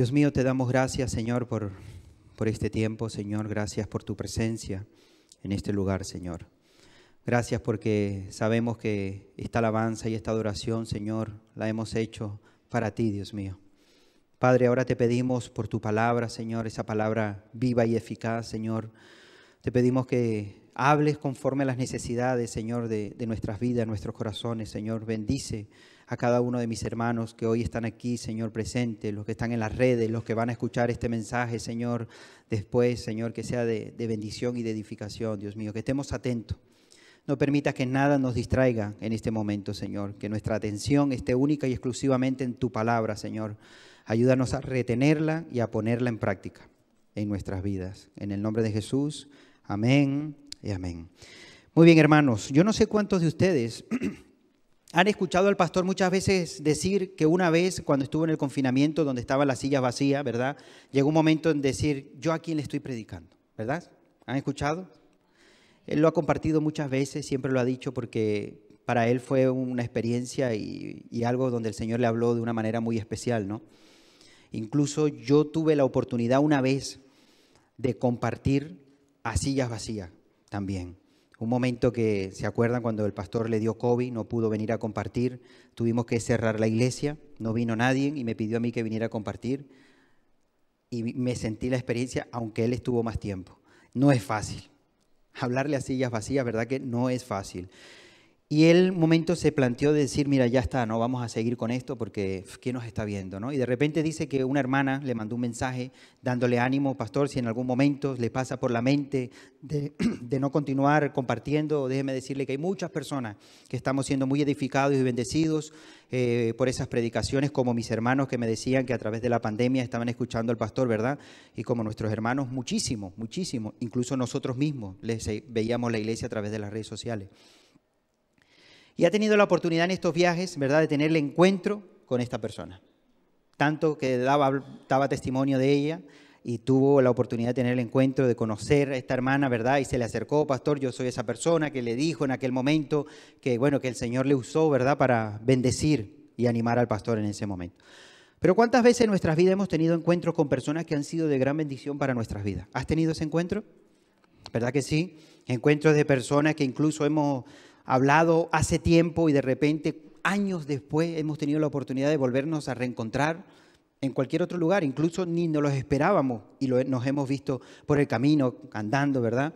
Dios mío, te damos gracias, Señor, por este tiempo, Señor. Gracias por tu presencia en este lugar, Señor. Gracias porque sabemos que esta alabanza y esta adoración, Señor, la hemos hecho para ti, Dios mío. Padre, ahora te pedimos por tu palabra, Señor, esa palabra viva y eficaz, Señor. Te pedimos que hables conforme a las necesidades, Señor, de nuestras vidas, nuestros corazones, Señor. Bendice a cada uno de mis hermanos que hoy están aquí, Señor, presente, los que están en las redes, los que van a escuchar este mensaje, Señor, después, Señor, que sea de bendición y de edificación, Dios mío, que estemos atentos. No permitas que nada nos distraiga en este momento, Señor, que nuestra atención esté única y exclusivamente en tu palabra, Señor. Ayúdanos a retenerla y a ponerla en práctica en nuestras vidas. En el nombre de Jesús, amén y amén. Muy bien, hermanos, yo no sé cuántos de ustedes han escuchado al pastor muchas veces decir que una vez cuando estuvo en el confinamiento donde estaban las sillas vacías, ¿verdad? Llegó un momento en decir, ¿yo a quién le estoy predicando? ¿Verdad? ¿Han escuchado? Él lo ha compartido muchas veces, siempre lo ha dicho porque para él fue una experiencia y algo donde el Señor le habló de una manera muy especial, ¿no? Incluso yo tuve la oportunidad una vez de compartir a sillas vacías también. Un momento que, ¿se acuerdan? Cuando el pastor le dio COVID, no pudo venir a compartir. Tuvimos que cerrar la iglesia, no vino nadie y me pidió a mí que viniera a compartir. Y me sentí la experiencia, aunque él estuvo más tiempo. No es fácil. Hablarle a sillas vacías, ¿verdad? Que no es fácil. Y él, momento, se planteó de decir, mira, ya está, no vamos a seguir con esto porque ¿quién nos está viendo, no? Y de repente dice que una hermana le mandó un mensaje dándole ánimo, pastor, si en algún momento le pasa por la mente de no continuar compartiendo, déjeme decirle que hay muchas personas que estamos siendo muy edificados y bendecidos por esas predicaciones, como mis hermanos que me decían que a través de la pandemia estaban escuchando al pastor, ¿verdad? Y como nuestros hermanos, muchísimo, muchísimo, incluso nosotros mismos les veíamos la iglesia a través de las redes sociales. Y ha tenido la oportunidad en estos viajes, ¿verdad?, de tener el encuentro con esta persona. Tanto que daba testimonio de ella y tuvo la oportunidad de tener el encuentro, de conocer a esta hermana, ¿verdad? Y se le acercó, pastor, yo soy esa persona que le dijo en aquel momento que, bueno, que el Señor le usó, ¿verdad?, para bendecir y animar al pastor en ese momento. Pero ¿cuántas veces en nuestras vidas hemos tenido encuentros con personas que han sido de gran bendición para nuestras vidas? ¿Has tenido ese encuentro? ¿Verdad que sí? Encuentros de personas que incluso hemos hablado hace tiempo y de repente, años después, hemos tenido la oportunidad de volvernos a reencontrar en cualquier otro lugar. Incluso ni nos los esperábamos y nos hemos visto por el camino, andando, ¿verdad?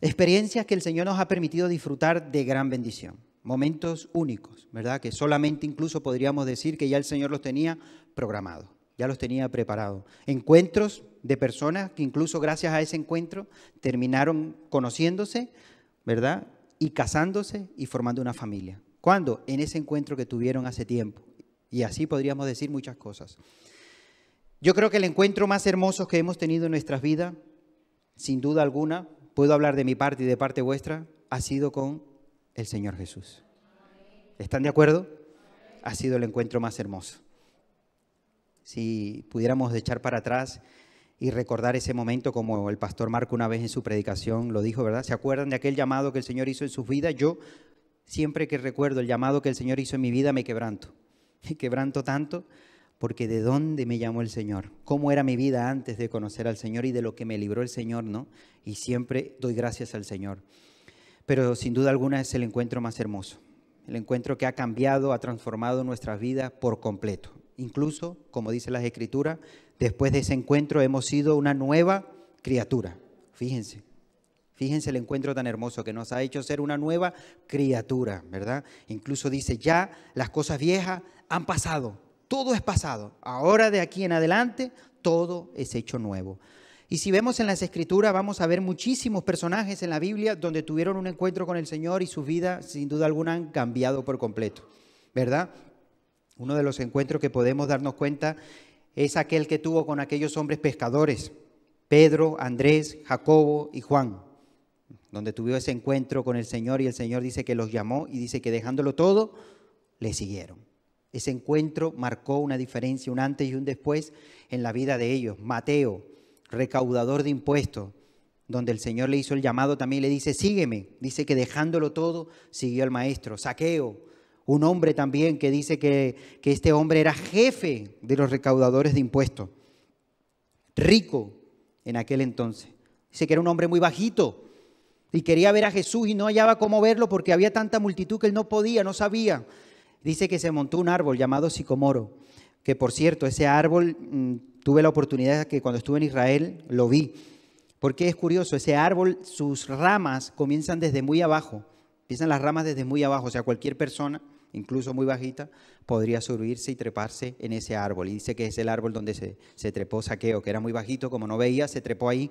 Experiencias que el Señor nos ha permitido disfrutar de gran bendición. Momentos únicos, ¿verdad? Que solamente incluso podríamos decir que ya el Señor los tenía programados, ya los tenía preparados. Encuentros de personas que incluso gracias a ese encuentro terminaron conociéndose, ¿verdad?, y casándose y formando una familia. ¿Cuándo? En ese encuentro que tuvieron hace tiempo. Y así podríamos decir muchas cosas. Yo creo que el encuentro más hermoso que hemos tenido en nuestras vidas, sin duda alguna, puedo hablar de mi parte y de parte vuestra, ha sido con el Señor Jesús. ¿Están de acuerdo? Ha sido el encuentro más hermoso. Si pudiéramos echar para atrás y recordar ese momento, como el pastor Marco una vez en su predicación lo dijo, ¿verdad? ¿Se acuerdan de aquel llamado que el Señor hizo en sus vidas? Yo, siempre que recuerdo el llamado que el Señor hizo en mi vida, me quebranto. Me quebranto tanto porque ¿de dónde me llamó el Señor? ¿Cómo era mi vida antes de conocer al Señor y de lo que me libró el Señor, no? Y siempre doy gracias al Señor. Pero sin duda alguna es el encuentro más hermoso. El encuentro que ha cambiado, ha transformado nuestras vidas por completo. Incluso, como dice las Escrituras, después de ese encuentro hemos sido una nueva criatura. Fíjense, fíjense el encuentro tan hermoso que nos ha hecho ser una nueva criatura, ¿verdad? Incluso dice, ya las cosas viejas han pasado, todo es pasado. Ahora de aquí en adelante, todo es hecho nuevo. Y si vemos en las Escrituras, vamos a ver muchísimos personajes en la Biblia donde tuvieron un encuentro con el Señor y sus vidas, sin duda alguna, han cambiado por completo, ¿verdad? Uno de los encuentros que podemos darnos cuenta es aquel que tuvo con aquellos hombres pescadores, Pedro, Andrés, Jacobo y Juan, donde tuvo ese encuentro con el Señor y el Señor dice que los llamó y dice que dejándolo todo, le siguieron. Ese encuentro marcó una diferencia, un antes y un después en la vida de ellos. Mateo, recaudador de impuestos, donde el Señor le hizo el llamado también, le dice, sígueme. Dice que dejándolo todo, siguió al maestro. Zaqueo, un hombre también que dice que este hombre era jefe de los recaudadores de impuestos. rico en aquel entonces. Dice que era un hombre muy bajito y quería ver a Jesús y no hallaba cómo verlo porque había tanta multitud que él no podía, no sabía. Dice que se montó un árbol llamado sicomoro, que por cierto, ese árbol tuve la oportunidad que cuando estuve en Israel lo vi. Porque es curioso, ese árbol, sus ramas comienzan desde muy abajo, empiezan las ramas desde muy abajo, o sea, cualquier persona, incluso muy bajita, podría subirse y treparse en ese árbol. Y dice que es el árbol donde se trepó Zaqueo, que era muy bajito, como no veía, se trepó ahí.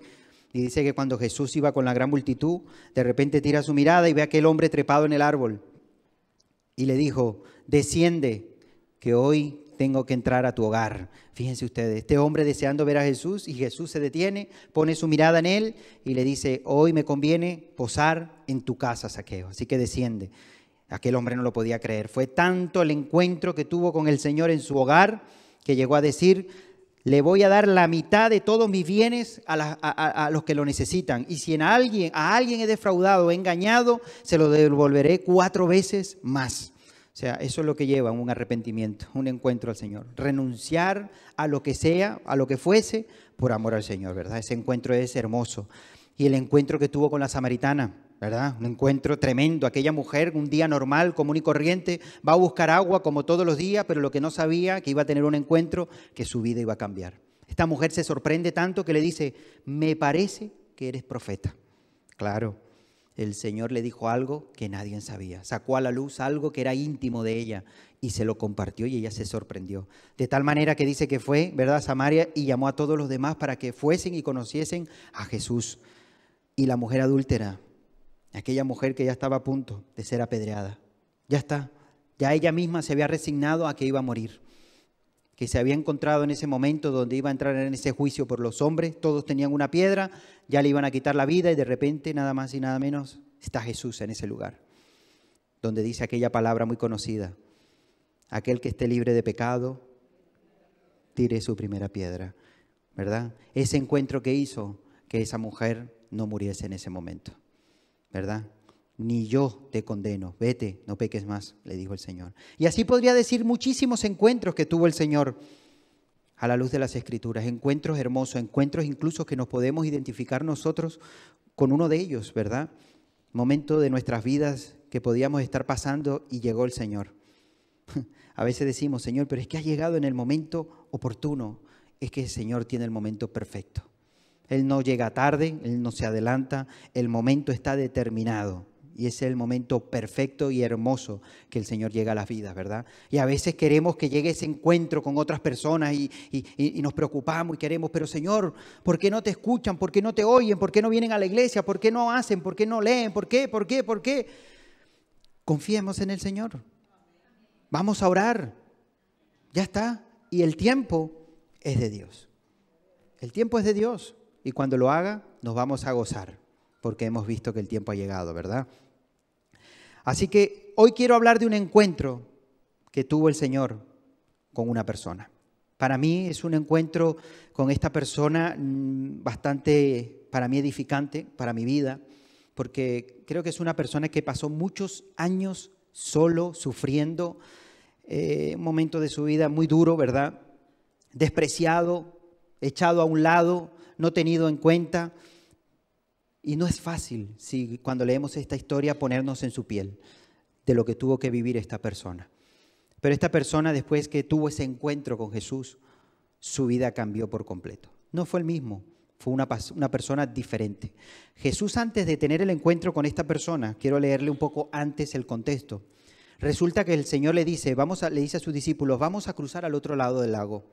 Y dice que cuando Jesús iba con la gran multitud, de repente tira su mirada y ve a aquel hombre trepado en el árbol. Y le dijo, desciende, que hoy tengo que entrar a tu hogar. Fíjense ustedes, este hombre deseando ver a Jesús, y Jesús se detiene, pone su mirada en él y le dice, hoy me conviene posar en tu casa, Zaqueo, así que desciende. Aquel hombre no lo podía creer. Fue tanto el encuentro que tuvo con el Señor en su hogar que llegó a decir, le voy a dar la mitad de todos mis bienes a los que lo necesitan. Y si a alguien he defraudado, he engañado, se lo devolveré 4 veces más. O sea, eso es lo que lleva a un arrepentimiento, un encuentro al Señor. Renunciar a lo que sea, a lo que fuese, por amor al Señor, ¿verdad? Ese encuentro es hermoso. Y el encuentro que tuvo con la samaritana, ¿verdad? Un encuentro tremendo. Aquella mujer, un día normal, común y corriente, va a buscar agua como todos los días, pero lo que no sabía, que iba a tener un encuentro, que su vida iba a cambiar. Esta mujer se sorprende tanto que le dice, me parece que eres profeta. Claro. El Señor le dijo algo que nadie sabía. Sacó a la luz algo que era íntimo de ella y se lo compartió y ella se sorprendió. De tal manera que dice que fue, ¿verdad?, Samaria y llamó a todos los demás para que fuesen y conociesen a Jesús. Y la mujer adúltera, aquella mujer que ya estaba a punto de ser apedreada. Ya está, ya ella misma se había resignado a que iba a morir. Que se había encontrado en ese momento donde iba a entrar en ese juicio por los hombres, todos tenían una piedra, ya le iban a quitar la vida y de repente, nada más y nada menos, está Jesús en ese lugar, donde dice aquella palabra muy conocida, aquel que esté libre de pecado, tire su primera piedra, ¿verdad? Ese encuentro que hizo que esa mujer no muriese en ese momento, ¿verdad? Ni yo te condeno, vete, no peques más, le dijo el Señor. Y así podría decir muchísimos encuentros que tuvo el Señor a la luz de las Escrituras, encuentros hermosos, encuentros incluso que nos podemos identificar nosotros con uno de ellos, ¿verdad? Momento de nuestras vidas que podíamos estar pasando y llegó el Señor. A veces decimos, Señor, pero es que has llegado en el momento oportuno. Es que el Señor tiene el momento perfecto. Él no llega tarde, Él no se adelanta, el momento está determinado. Y ese es el momento perfecto y hermoso que el Señor llega a las vidas, ¿verdad? Y a veces queremos que llegue ese encuentro con otras personas y nos preocupamos y queremos, pero Señor, ¿por qué no te escuchan? ¿Por qué no te oyen? ¿Por qué no vienen a la iglesia? ¿Por qué no hacen? ¿Por qué no leen? ¿Por qué? ¿Por qué? ¿Por qué? Confiemos en el Señor. Vamos a orar. Ya está. Y el tiempo es de Dios. El tiempo es de Dios. Y cuando lo haga, nos vamos a gozar. Porque hemos visto que el tiempo ha llegado, ¿verdad? Así que hoy quiero hablar de un encuentro que tuvo el Señor con una persona. Para mí es un encuentro con esta persona bastante, para mí, edificante, para mi vida, porque creo que es una persona que pasó muchos años solo, sufriendo, un momento de su vida muy duro, ¿verdad? Despreciado, echado a un lado, no tenido en cuenta. Y no es fácil, si cuando leemos esta historia, ponernos en su piel de lo que tuvo que vivir esta persona. Pero esta persona, después que tuvo ese encuentro con Jesús, su vida cambió por completo. No fue el mismo, fue una persona diferente. Jesús, antes de tener el encuentro con esta persona, quiero leerle un poco antes el contexto. Resulta que el Señor le dice, le dice a sus discípulos, vamos a cruzar al otro lado del lago.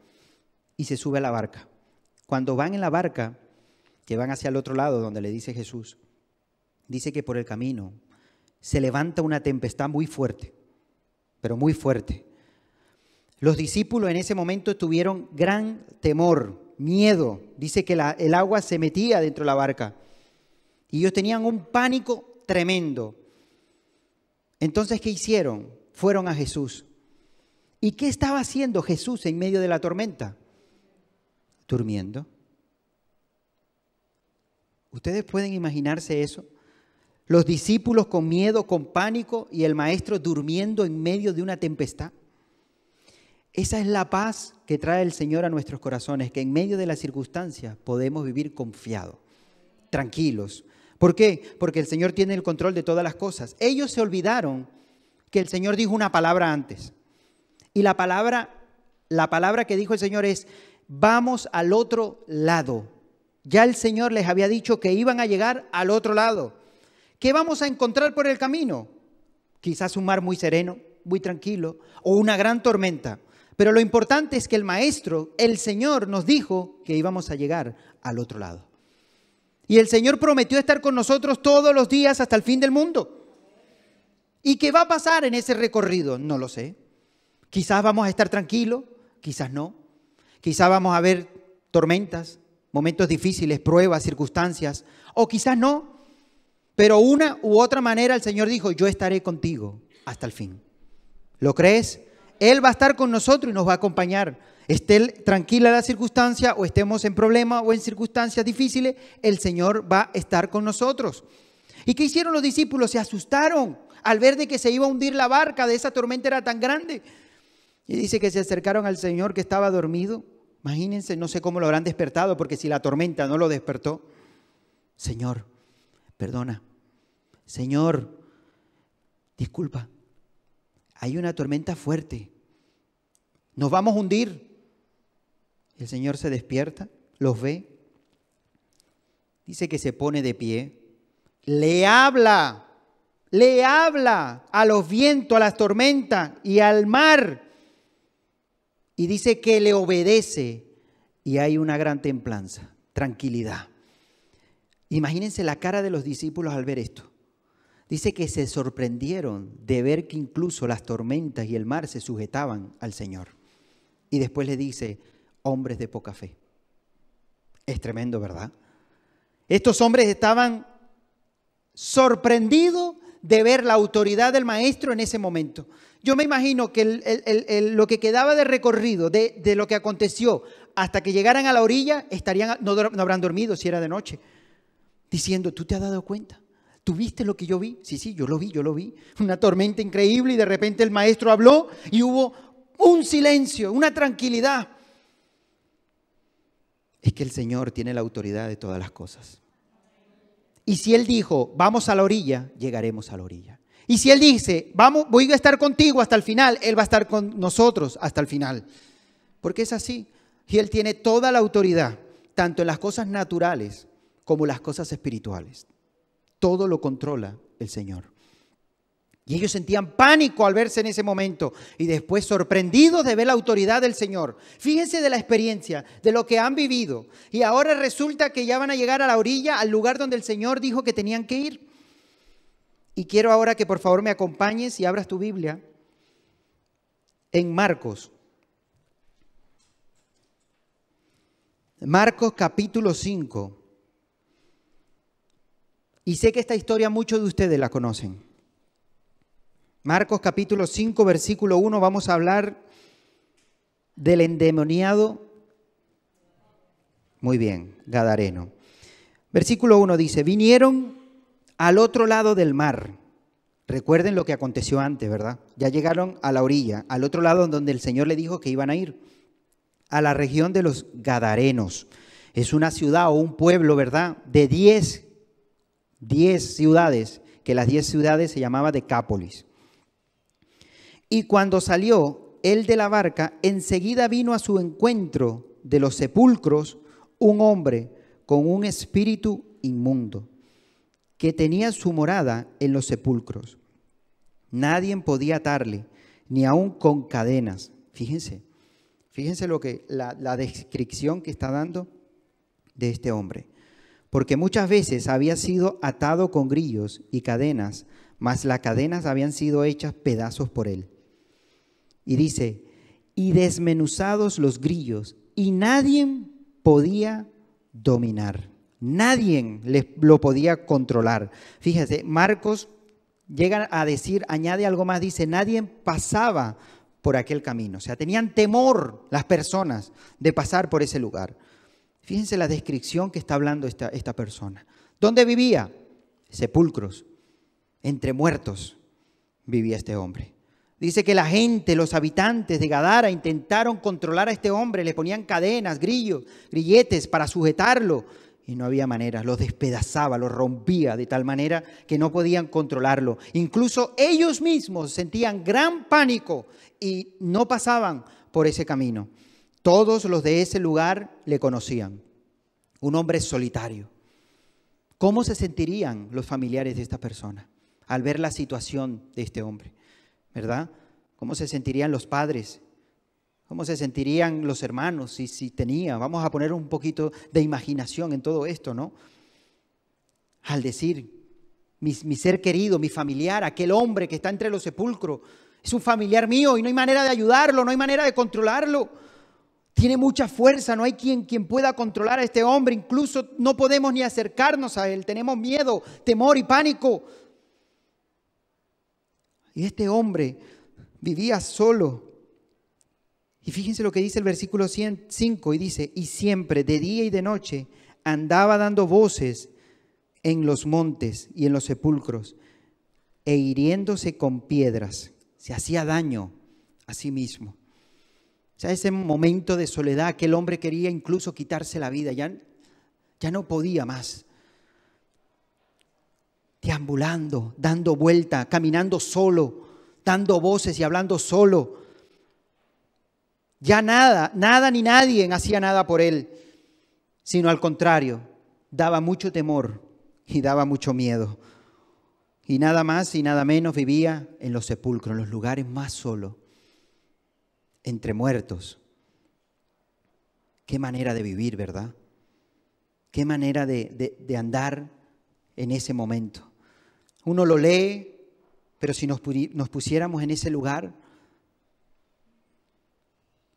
Y se sube a la barca. Cuando van en la barca, que van hacia el otro lado donde le dice Jesús, dice que por el camino se levanta una tempestad muy fuerte, pero muy fuerte. Los discípulos en ese momento tuvieron gran temor, miedo. Dice que el agua se metía dentro de la barca y ellos tenían un pánico tremendo. Entonces, ¿qué hicieron? Fueron a Jesús. ¿Y qué estaba haciendo Jesús en medio de la tormenta? Durmiendo. ¿Ustedes pueden imaginarse eso? Los discípulos con miedo, con pánico y el maestro durmiendo en medio de una tempestad. Esa es la paz que trae el Señor a nuestros corazones, que en medio de las circunstancias podemos vivir confiados, tranquilos. ¿Por qué? Porque el Señor tiene el control de todas las cosas. Ellos se olvidaron que el Señor dijo una palabra antes. Y la palabra que dijo el Señor es, vamos al otro lado. Ya el Señor les había dicho que iban a llegar al otro lado. ¿Qué vamos a encontrar por el camino? Quizás un mar muy sereno, muy tranquilo, o una gran tormenta. Pero lo importante es que el Maestro, el Señor, nos dijo que íbamos a llegar al otro lado. Y el Señor prometió estar con nosotros todos los días hasta el fin del mundo. ¿Y qué va a pasar en ese recorrido? No lo sé. Quizás vamos a estar tranquilos, quizás no. Quizás vamos a ver tormentas, momentos difíciles, pruebas, circunstancias, o quizás no. Pero una u otra manera el Señor dijo, yo estaré contigo hasta el fin. ¿Lo crees? Él va a estar con nosotros y nos va a acompañar. Esté tranquila la circunstancia o estemos en problemas o en circunstancias difíciles, el Señor va a estar con nosotros. ¿Y qué hicieron los discípulos? Se asustaron al ver de que se iba a hundir la barca, de esa tormenta era tan grande. Y dice que se acercaron al Señor que estaba dormido. Imagínense, no sé cómo lo habrán despertado, porque si la tormenta no lo despertó. Señor, perdona. Señor, disculpa. Hay una tormenta fuerte. Nos vamos a hundir. El Señor se despierta, los ve. Dice que se pone de pie. Le habla a los vientos, a las tormentas y al mar. Y dice que le obedece. Y hay una gran templanza, tranquilidad. Imagínense la cara de los discípulos al ver esto. Dice que se sorprendieron de ver que incluso las tormentas y el mar se sujetaban al Señor. Y después le dice, hombres de poca fe. Es tremendo, ¿verdad? Estos hombres estaban sorprendidos de ver la autoridad del Maestro en ese momento. Yo me imagino que lo que quedaba de recorrido, de lo que aconteció, hasta que llegaran a la orilla, estarían, no habrán dormido si era de noche, diciendo, ¿tú te has dado cuenta? ¿Tú viste lo que yo vi? Sí, yo lo vi. Una tormenta increíble y de repente el Maestro habló y hubo un silencio, una tranquilidad. Es que el Señor tiene la autoridad de todas las cosas. Y si Él dijo, vamos a la orilla, llegaremos a la orilla. Y si Él dice, vamos, voy a estar contigo hasta el final, Él va a estar con nosotros hasta el final. Porque es así. Y Él tiene toda la autoridad, tanto en las cosas naturales como en las cosas espirituales. Todo lo controla el Señor. Y ellos sentían pánico al verse en ese momento y después sorprendidos de ver la autoridad del Señor. Fíjense de la experiencia, de lo que han vivido. Y ahora resulta que ya van a llegar a la orilla, al lugar donde el Señor dijo que tenían que ir. Y quiero ahora que por favor me acompañes y abras tu Biblia en Marcos. Marcos capítulo 5. Y sé que esta historia muchos de ustedes la conocen. Marcos capítulo 5, versículo 1, vamos a hablar del endemoniado. Muy bien, gadareno. Versículo 1 dice, vinieron al otro lado del mar. Recuerden lo que aconteció antes, ¿verdad? Ya llegaron a la orilla, al otro lado donde el Señor le dijo que iban a ir. A la región de los gadarenos. Es una ciudad o un pueblo, ¿verdad? De 10 ciudades, que las 10 ciudades se llamaba Decápolis. Y cuando salió él de la barca, enseguida vino a su encuentro de los sepulcros un hombre con un espíritu inmundo, que tenía su morada en los sepulcros. Nadie podía atarle, ni aun con cadenas. Fíjense lo que la descripción que está dando de este hombre. Porque muchas veces había sido atado con grillos y cadenas, mas las cadenas habían sido hechas pedazos por él. Y dice, y desmenuzados los grillos, y nadie podía dominar, nadie lo podía controlar. Fíjese, Marcos llega a decir, añade algo más, dice, nadie pasaba por aquel camino. O sea, tenían temor las personas de pasar por ese lugar. Fíjense la descripción que está hablando esta persona. ¿Dónde vivía? Sepulcros, entre muertos vivía este hombre. Dice que la gente, los habitantes de Gadara intentaron controlar a este hombre. Le ponían cadenas, grillos, grilletes para sujetarlo. Y no había manera, los despedazaba, los rompía de tal manera que no podían controlarlo. Incluso ellos mismos sentían gran pánico y no pasaban por ese camino. Todos los de ese lugar le conocían. Un hombre solitario. ¿Cómo se sentirían los familiares de esta persona al ver la situación de este hombre? ¿Verdad? ¿Cómo se sentirían los padres? ¿Cómo se sentirían los hermanos si tenía? Vamos a poner un poquito de imaginación en todo esto, ¿no? Al decir, mi ser querido, mi familiar, aquel hombre que está entre los sepulcros, es un familiar mío y no hay manera de ayudarlo, no hay manera de controlarlo. Tiene mucha fuerza, no hay quien pueda controlar a este hombre. Incluso no podemos ni acercarnos a él. Tenemos miedo, temor y pánico. Y este hombre vivía solo. Y fíjense lo que dice el versículo 5. Y dice, y siempre de día y de noche andaba dando voces en los montes y en los sepulcros. E hiriéndose con piedras, se hacía daño a sí mismo. O sea, ese momento de soledad que el hombre quería incluso quitarse la vida. Ya no podía más. Deambulando, dando vuelta, caminando solo, dando voces y hablando solo. Ya nada ni nadie hacía nada por él. Sino al contrario, daba mucho temor y daba mucho miedo. Y nada más y nada menos vivía en los sepulcros, en los lugares más solos. Entre muertos. Qué manera de vivir, ¿verdad? Qué manera de andar en ese momento. Uno lo lee, pero si nos pusiéramos en ese lugar.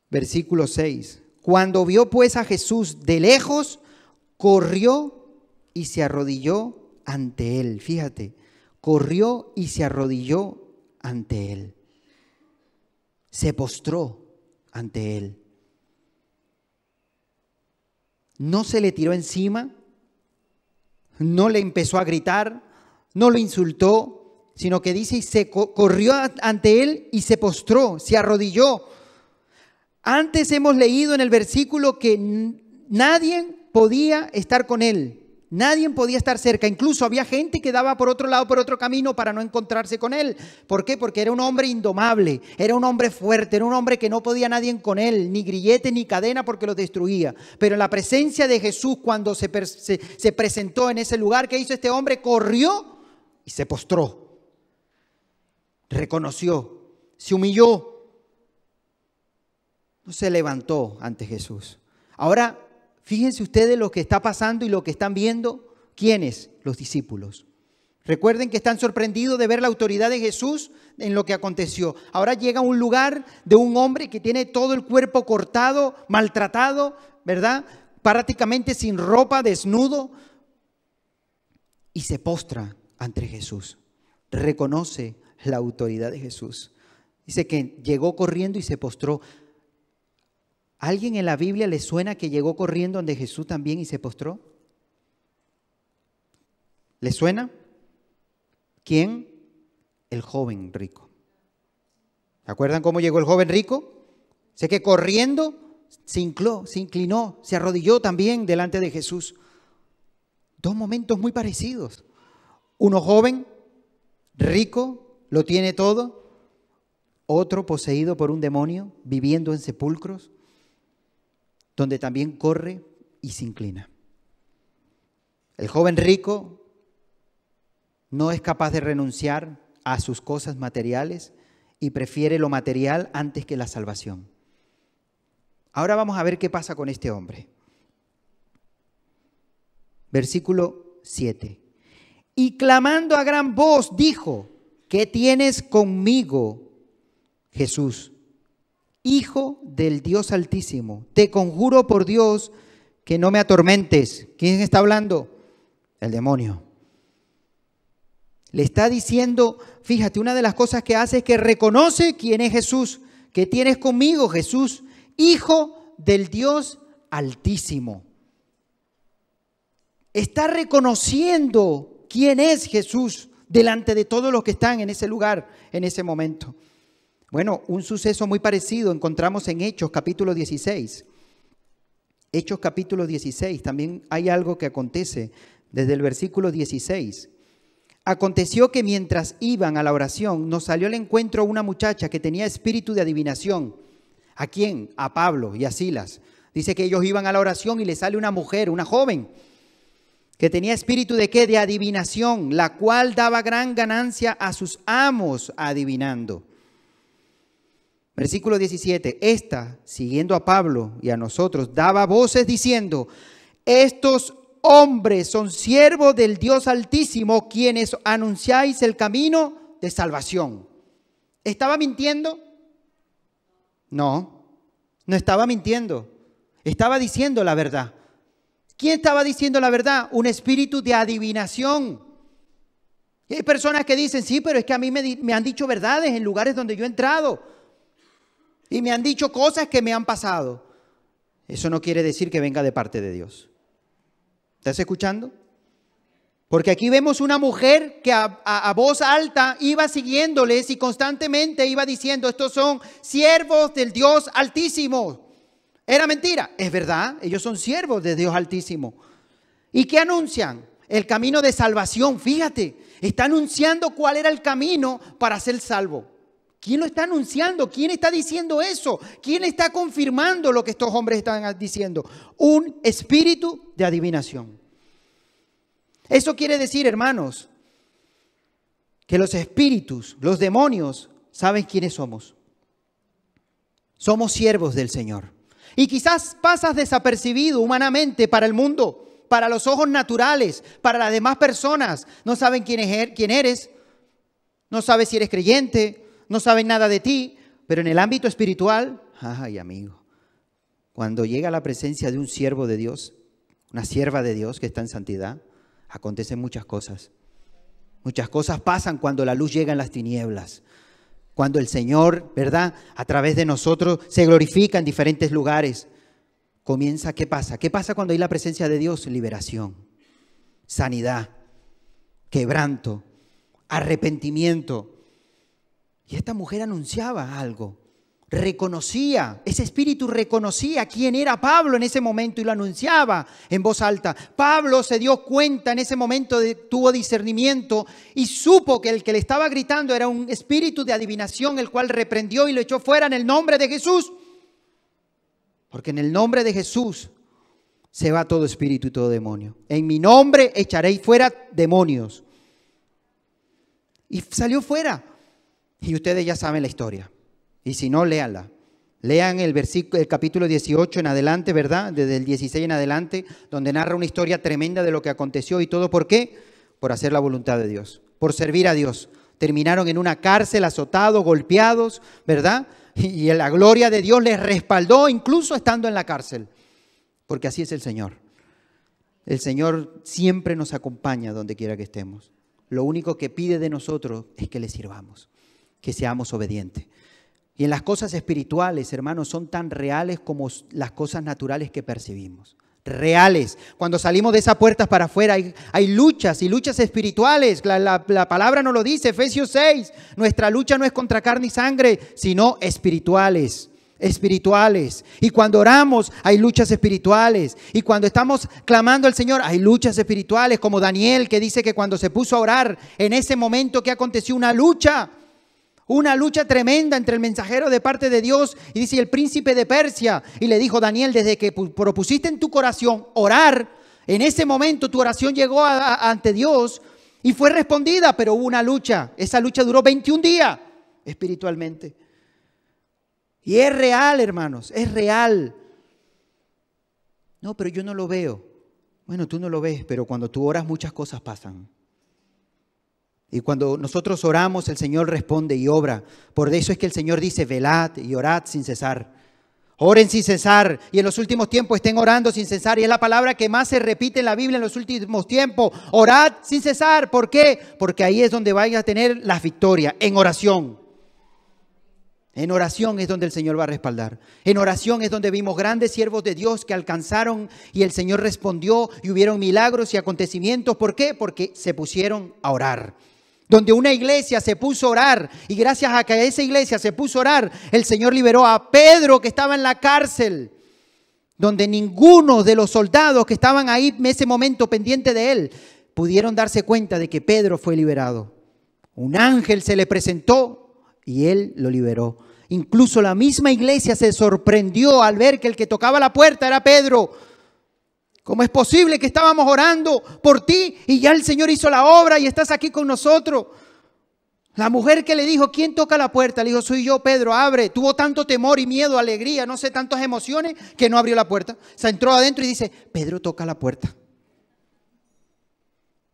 Versículo 6. Cuando vio pues a Jesús de lejos, corrió y se arrodilló ante él. Fíjate, corrió y se arrodilló ante él. Se postró ante él. No se le tiró encima, no le empezó a gritar, no lo insultó, sino que dice, y se corrió ante él y se postró, se arrodilló. Antes hemos leído en el versículo que nadie podía estar con él, nadie podía estar cerca. Incluso había gente que daba por otro lado, por otro camino para no encontrarse con él. ¿Por qué? Porque era un hombre indomable, era un hombre fuerte, era un hombre que no podía nadie con él, ni grillete ni cadena porque los destruía. Pero en la presencia de Jesús, cuando se presentó en ese lugar, ¿qué hizo este hombre? Corrió y se postró. Reconoció, se humilló. No se levantó ante Jesús. Ahora, fíjense ustedes lo que está pasando y lo que están viendo. ¿Quiénes? Los discípulos. Recuerden que están sorprendidos de ver la autoridad de Jesús en lo que aconteció. Ahora llega a un lugar de un hombre que tiene todo el cuerpo cortado, maltratado, ¿verdad? Prácticamente sin ropa, desnudo. Y se postra ante Jesús. Reconoce la autoridad de Jesús. Dice que llegó corriendo y se postró. ¿Alguien en la Biblia le suena que llegó corriendo donde Jesús también y se postró? ¿Le suena? ¿Quién? El joven rico. ¿Se acuerdan cómo llegó el joven rico? Sé que corriendo se inclinó, se arrodilló también delante de Jesús. Dos momentos muy parecidos. Uno joven, rico, lo tiene todo. Otro poseído por un demonio, viviendo en sepulcros. Donde también corre y se inclina. El joven rico no es capaz de renunciar a sus cosas materiales y prefiere lo material antes que la salvación. Ahora vamos a ver qué pasa con este hombre. Versículo 7. Y clamando a gran voz dijo, ¿qué tienes conmigo, Jesús? Hijo del Dios Altísimo, te conjuro por Dios que no me atormentes. ¿Quién está hablando? El demonio. Le está diciendo, fíjate, una de las cosas que hace es que reconoce quién es Jesús. ¿Qué tienes conmigo, Jesús? Hijo del Dios Altísimo. Está reconociendo quién es Jesús delante de todos los que están en ese lugar, en ese momento. Bueno, un suceso muy parecido encontramos en Hechos capítulo 16. Hechos capítulo 16, también hay algo que acontece desde el versículo 16. Aconteció que mientras iban a la oración, nos salió al encuentro una muchacha que tenía espíritu de adivinación. ¿A quién? A Pablo y a Silas. Dice que ellos iban a la oración y le sale una mujer, una joven, que tenía espíritu ¿de qué? De adivinación, la cual daba gran ganancia a sus amos adivinando. Versículo 17, esta, siguiendo a Pablo y a nosotros, daba voces diciendo, estos hombres son siervos del Dios Altísimo, quienes anunciáis el camino de salvación. ¿Estaba mintiendo? No, no estaba mintiendo. Estaba diciendo la verdad. ¿Quién estaba diciendo la verdad? Un espíritu de adivinación. Y hay personas que dicen, sí, pero es que a mí me han dicho verdades en lugares donde yo he entrado. Y me han dicho cosas que me han pasado. Eso no quiere decir que venga de parte de Dios. ¿Estás escuchando? Porque aquí vemos una mujer que a voz alta iba siguiéndoles y constantemente iba diciendo, estos son siervos del Dios Altísimo. Era mentira, es verdad, ellos son siervos de Dios Altísimo. ¿Y qué anuncian? El camino de salvación, fíjate, está anunciando cuál era el camino para ser salvo. ¿Quién lo está anunciando? ¿Quién está diciendo eso? ¿Quién está confirmando lo que estos hombres están diciendo? Un espíritu de adivinación. Eso quiere decir, hermanos, que los espíritus, los demonios, saben quiénes somos. Somos siervos del Señor. Y quizás pasas desapercibido humanamente para el mundo, para los ojos naturales, para las demás personas. No saben quién eres, no saben si eres creyente, no saben nada de ti. Pero en el ámbito espiritual, ay amigo, cuando llega la presencia de un siervo de Dios, una sierva de Dios que está en santidad, acontecen muchas cosas. Muchas cosas pasan cuando la luz llega en las tinieblas. Cuando el Señor, ¿verdad?, a través de nosotros se glorifica en diferentes lugares. Comienza, ¿qué pasa? ¿Qué pasa cuando hay la presencia de Dios? Liberación, sanidad, quebranto, arrepentimiento. Y esta mujer anunciaba algo, reconocía, ese espíritu reconocía quién era Pablo en ese momento y lo anunciaba en voz alta. Pablo se dio cuenta en ese momento, tuvo discernimiento y supo que el que le estaba gritando era un espíritu de adivinación, el cual reprendió y lo echó fuera en el nombre de Jesús. Porque en el nombre de Jesús se va todo espíritu y todo demonio. En mi nombre echaréis fuera demonios. Y salió fuera. Y ustedes ya saben la historia. Y si no, léanla. Lean el capítulo 18 en adelante, ¿verdad? Desde el 16 en adelante, donde narra una historia tremenda de lo que aconteció. ¿Y todo por qué? Por hacer la voluntad de Dios, por servir a Dios. Terminaron en una cárcel, azotados, golpeados, ¿verdad? Y la gloria de Dios les respaldó, incluso estando en la cárcel. Porque así es el Señor. El Señor siempre nos acompaña donde quiera que estemos. Lo único que pide de nosotros es que le sirvamos, que seamos obedientes. Y en las cosas espirituales, hermanos, son tan reales como las cosas naturales que percibimos. Reales. Cuando salimos de esas puertas para afuera hay luchas y luchas espirituales. La palabra nos lo dice, Efesios 6. Nuestra lucha no es contra carne y sangre, sino espirituales. Espirituales. Y cuando oramos hay luchas espirituales. Y cuando estamos clamando al Señor hay luchas espirituales. Como Daniel, que dice que cuando se puso a orar, en ese momento que aconteció una lucha. Una lucha tremenda entre el mensajero de parte de Dios y dice el príncipe de Persia. Y le dijo, Daniel, desde que propusiste en tu corazón orar, en ese momento tu oración llegó ante Dios y fue respondida. Pero hubo una lucha. Esa lucha duró 21 días espiritualmente. Y es real, hermanos, es real. No, pero yo no lo veo. Bueno, tú no lo ves, pero cuando tú oras muchas cosas pasan. Y cuando nosotros oramos, el Señor responde y obra. Por eso es que el Señor dice, velad y orad sin cesar. Oren sin cesar. Y en los últimos tiempos estén orando sin cesar. Y es la palabra que más se repite en la Biblia en los últimos tiempos. Orad sin cesar. ¿Por qué? Porque ahí es donde vais a tener la victoria. En oración. En oración es donde el Señor va a respaldar. En oración es donde vimos grandes siervos de Dios que alcanzaron y el Señor respondió. Y hubieron milagros y acontecimientos. ¿Por qué? Porque se pusieron a orar. donde una iglesia se puso a orar, y gracias a que esa iglesia se puso a orar, el Señor liberó a Pedro que estaba en la cárcel, donde ninguno de los soldados que estaban ahí en ese momento pendiente de él pudieron darse cuenta de que Pedro fue liberado. Un ángel se le presentó y él lo liberó. Incluso la misma iglesia se sorprendió al ver que el que tocaba la puerta era Pedro. ¿Cómo es posible que estábamos orando por ti y ya el Señor hizo la obra y estás aquí con nosotros? La mujer que le dijo, ¿quién toca la puerta? Le dijo, soy yo, Pedro, abre. Tuvo tanto temor y miedo, alegría, no sé, tantas emociones, que no abrió la puerta. Se entró adentro y dice, Pedro toca la puerta.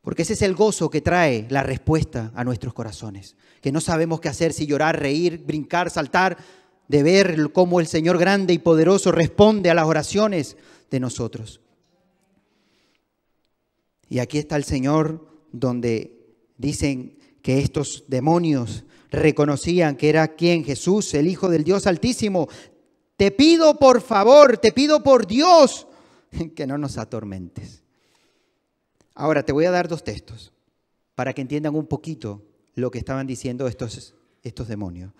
Porque ese es el gozo que trae la respuesta a nuestros corazones. Que no sabemos qué hacer, si llorar, reír, brincar, saltar, de ver cómo el Señor grande y poderoso responde a las oraciones de nosotros. Y aquí está el Señor, donde dicen que estos demonios reconocían que era quien, Jesús, el Hijo del Dios Altísimo. Te pido por favor, te pido por Dios, que no nos atormentes. Ahora te voy a dar dos textos para que entiendan un poquito lo que estaban diciendo estos demonios.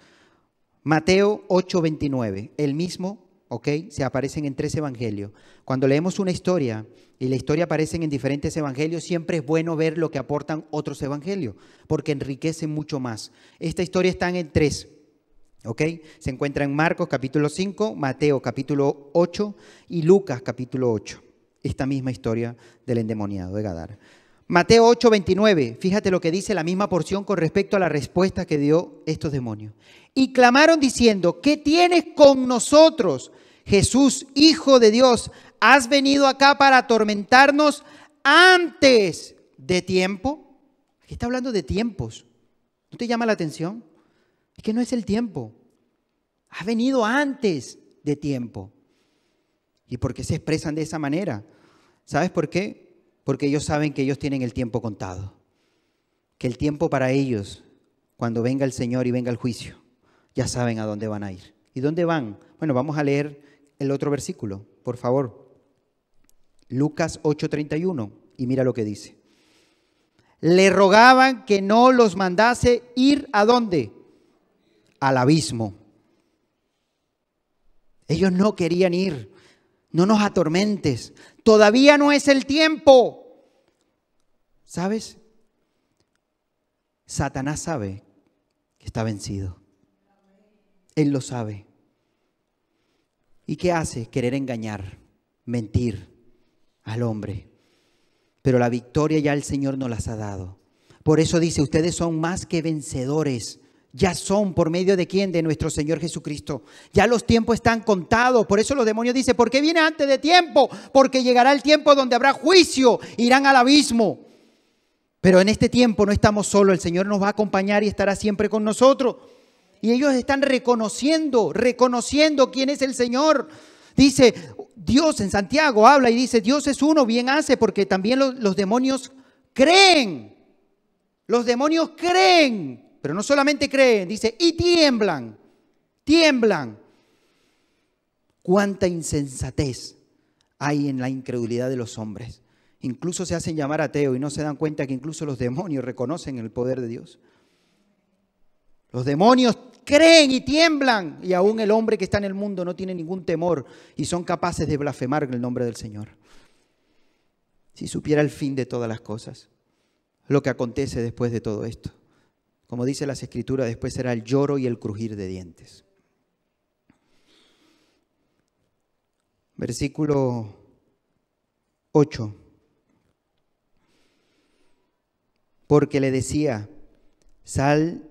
Mateo 8:29, el mismo. Okay, se aparecen en 3 evangelios. Cuando leemos una historia y la historia aparece en diferentes evangelios, siempre es bueno ver lo que aportan otros evangelios, porque enriquecen mucho más. Esta historia está en 3. Okay, se encuentra en Marcos capítulo 5, Mateo capítulo 8 y Lucas capítulo 8. Esta misma historia del endemoniado de Gadara. Mateo 8:29, fíjate lo que dice la misma porción con respecto a la respuesta que dio estos demonios. Y clamaron diciendo, ¿qué tienes con nosotros, Jesús, Hijo de Dios? ¿Has venido acá para atormentarnos antes de tiempo? Aquí está hablando de tiempos. ¿No te llama la atención? Es que no es el tiempo. Has venido antes de tiempo. ¿Y por qué se expresan de esa manera? ¿Sabes por qué? Porque ellos saben que ellos tienen el tiempo contado. Que el tiempo para ellos, cuando venga el Señor y venga el juicio, ya saben a dónde van a ir. ¿Y dónde van? Bueno, vamos a leer el otro versículo, por favor. Lucas 8:31, y mira lo que dice. Le rogaban que no los mandase ir ¿a dónde? Al abismo. Ellos no querían ir. No nos atormentes. Todavía no es el tiempo. ¿Sabes? Satanás sabe que está vencido. Él lo sabe. ¿Y qué hace? Querer engañar, mentir al hombre. Pero la victoria ya el Señor nos las ha dado. Por eso dice, ustedes son más que vencedores. Ya son, ¿por medio de quién? De nuestro Señor Jesucristo. Ya los tiempos están contados. Por eso los demonios dicen, ¿por qué viene antes de tiempo? Porque llegará el tiempo donde habrá juicio, irán al abismo. Pero en este tiempo no estamos solos, el Señor nos va a acompañar y estará siempre con nosotros. Y ellos están reconociendo quién es el Señor. Dice, Dios en Santiago habla y dice, Dios es uno, bien hace, porque también los demonios creen. Los demonios creen. Pero no solamente creen, dice, y tiemblan, tiemblan. Cuánta insensatez hay en la incredulidad de los hombres. Incluso se hacen llamar ateos y no se dan cuenta que incluso los demonios reconocen el poder de Dios. Los demonios creen y tiemblan, y aún el hombre que está en el mundo no tiene ningún temor y son capaces de blasfemar en el nombre del Señor. Si supiera el fin de todas las cosas, lo que acontece después de todo esto. Como dice las Escrituras, después será el lloro y el crujir de dientes. Versículo 8. Porque le decía, sal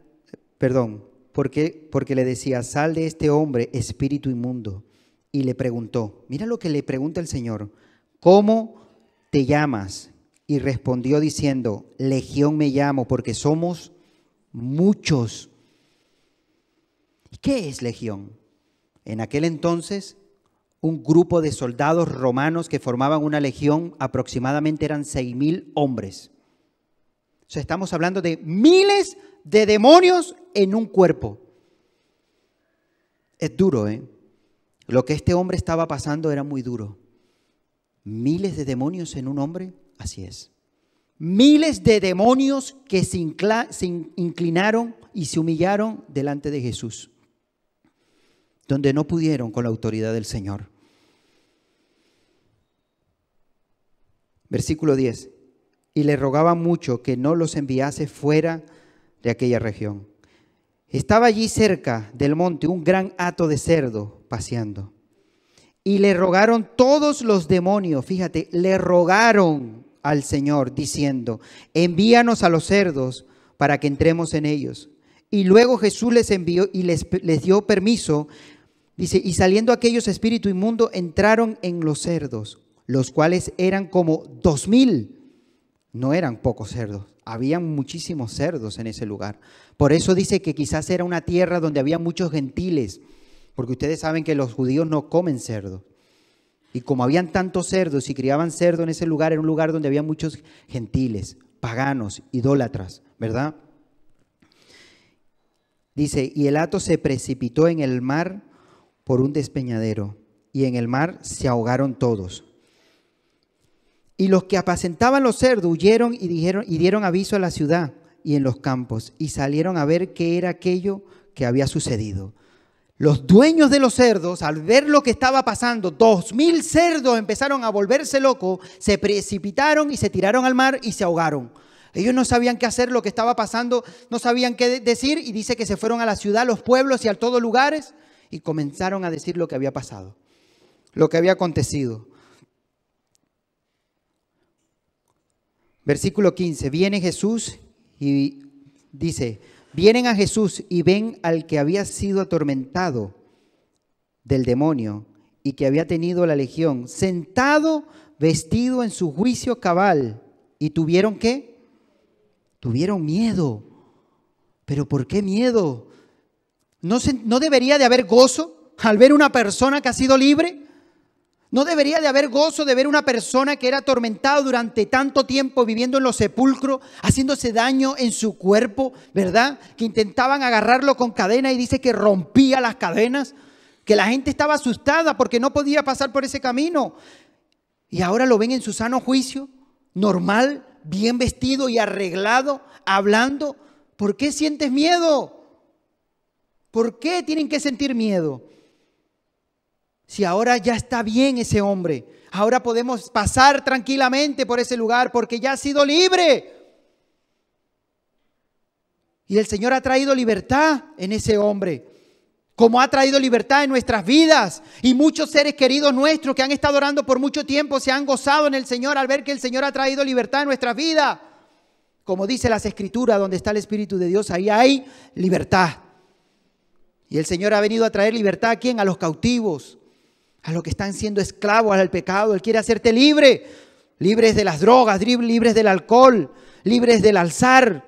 de este hombre, espíritu inmundo. Y le preguntó, mira lo que le pregunta el Señor, ¿cómo te llamas? Y respondió diciendo, Legión me llamo, porque somos muchos. ¿Qué es legión? En aquel entonces, un grupo de soldados romanos que formaban una legión, aproximadamente eran 6.000 hombres. O sea, estamos hablando de miles de demonios en un cuerpo. Es duro, ¿eh? Lo que este hombre estaba pasando era muy duro. Miles de demonios en un hombre, así es. miles de demonios que se inclinaron y se humillaron delante de Jesús, donde no pudieron con la autoridad del Señor. Versículo 10. Y le rogaba mucho que no los enviase fuera de aquella región. Estaba allí cerca del monte un gran hato de cerdo paseando. Y le rogaron todos los demonios, fíjate, le rogaron al Señor diciendo, envíanos a los cerdos para que entremos en ellos. Y luego Jesús les envió y les dio permiso. Dice, y saliendo aquellos espíritu inmundo entraron en los cerdos, los cuales eran como 2000. No eran pocos cerdos, habían muchísimos cerdos en ese lugar. Por eso dice que quizás era una tierra donde había muchos gentiles, porque ustedes saben que los judíos no comen cerdo. Y como habían tantos cerdos y criaban cerdo en ese lugar, era un lugar donde había muchos gentiles, paganos, idólatras, ¿verdad? Dice, y el hato se precipitó en el mar por un despeñadero, y en el mar se ahogaron todos. Y los que apacentaban los cerdos huyeron y dieron aviso a la ciudad y en los campos, y salieron a ver qué era aquello que había sucedido. Los dueños de los cerdos, al ver lo que estaba pasando, 2000 cerdos empezaron a volverse locos, se precipitaron y se tiraron al mar y se ahogaron. Ellos no sabían qué hacer, lo que estaba pasando, no sabían qué decir, y dice que se fueron a la ciudad, a los pueblos y a todos lugares y comenzaron a decir lo que había pasado, lo que había acontecido. Versículo 15, viene Jesús y dice, vienen a Jesús y ven al que había sido atormentado del demonio y que había tenido la legión, sentado, vestido en su juicio cabal, y tuvieron ¿qué? Tuvieron miedo. ¿Pero por qué miedo? ¿No debería de haber gozo al ver una persona que ha sido libre? ¿No debería de haber gozo de ver una persona que era atormentada durante tanto tiempo viviendo en los sepulcros, haciéndose daño en su cuerpo, ¿verdad? Que intentaban agarrarlo con cadena y dice que rompía las cadenas, que la gente estaba asustada porque no podía pasar por ese camino. Y ahora lo ven en su sano juicio, normal, bien vestido y arreglado, hablando. ¿Por qué sientes miedo? ¿Por qué tienen que sentir miedo? Si ahora ya está bien ese hombre, ahora podemos pasar tranquilamente por ese lugar porque ya ha sido libre. Y el Señor ha traído libertad en ese hombre, como ha traído libertad en nuestras vidas. Y muchos seres queridos nuestros que han estado orando por mucho tiempo se han gozado en el Señor al ver que el Señor ha traído libertad en nuestras vidas. Como dice las Escrituras, donde está el Espíritu de Dios, ahí hay libertad. Y el Señor ha venido a traer libertad, ¿a quién? A los cautivos, a los que están siendo esclavos al pecado. Él quiere hacerte libre, libres de las drogas, libres del alcohol, libres del alzar,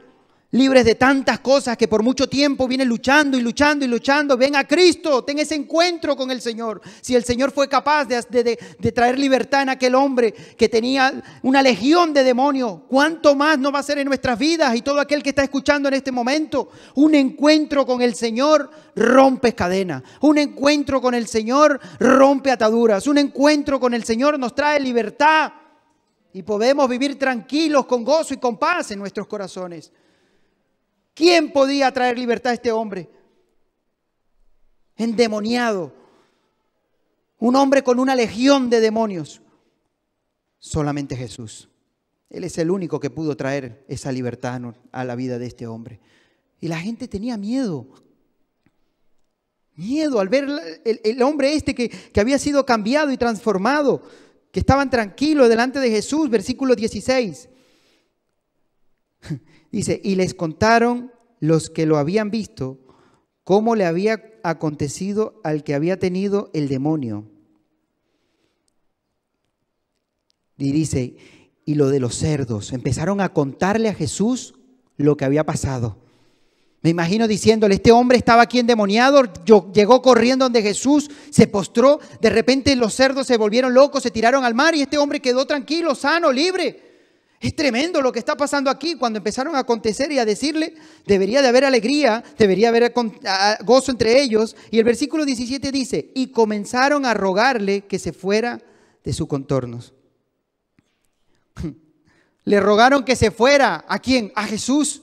libres de tantas cosas que por mucho tiempo vienen luchando y luchando y luchando. Ven a Cristo, ten ese encuentro con el Señor. Si el Señor fue capaz de traer libertad en aquel hombre que tenía una legión de demonios, ¿cuánto más no va a ser en nuestras vidas? Y todo aquel que está escuchando en este momento, un encuentro con el Señor rompe cadenas, un encuentro con el Señor rompe ataduras, un encuentro con el Señor nos trae libertad y podemos vivir tranquilos, con gozo y con paz en nuestros corazones. ¿Quién podía traer libertad a este hombre? Endemoniado. Un hombre con una legión de demonios. Solamente Jesús. Él es el único que pudo traer esa libertad a la vida de este hombre. Y la gente tenía miedo. Miedo al ver el hombre este que había sido cambiado y transformado. Que estaban tranquilos delante de Jesús. Versículo 16. Dice, y les contaron los que lo habían visto, cómo le había acontecido al que había tenido el demonio. Y dice, y lo de los cerdos, empezaron a contarle a Jesús lo que había pasado. Me imagino diciéndole, este hombre estaba aquí endemoniado, llegó corriendo donde Jesús, se postró, de repente los cerdos se volvieron locos, se tiraron al mar y este hombre quedó tranquilo, sano, libre. Es tremendo lo que está pasando aquí. Cuando empezaron a acontecer y a decirle, debería de haber alegría, debería haber gozo entre ellos. Y el versículo 17 dice, y comenzaron a rogarle que se fuera de sus contornos. Le rogaron que se fuera. ¿A quién? A Jesús.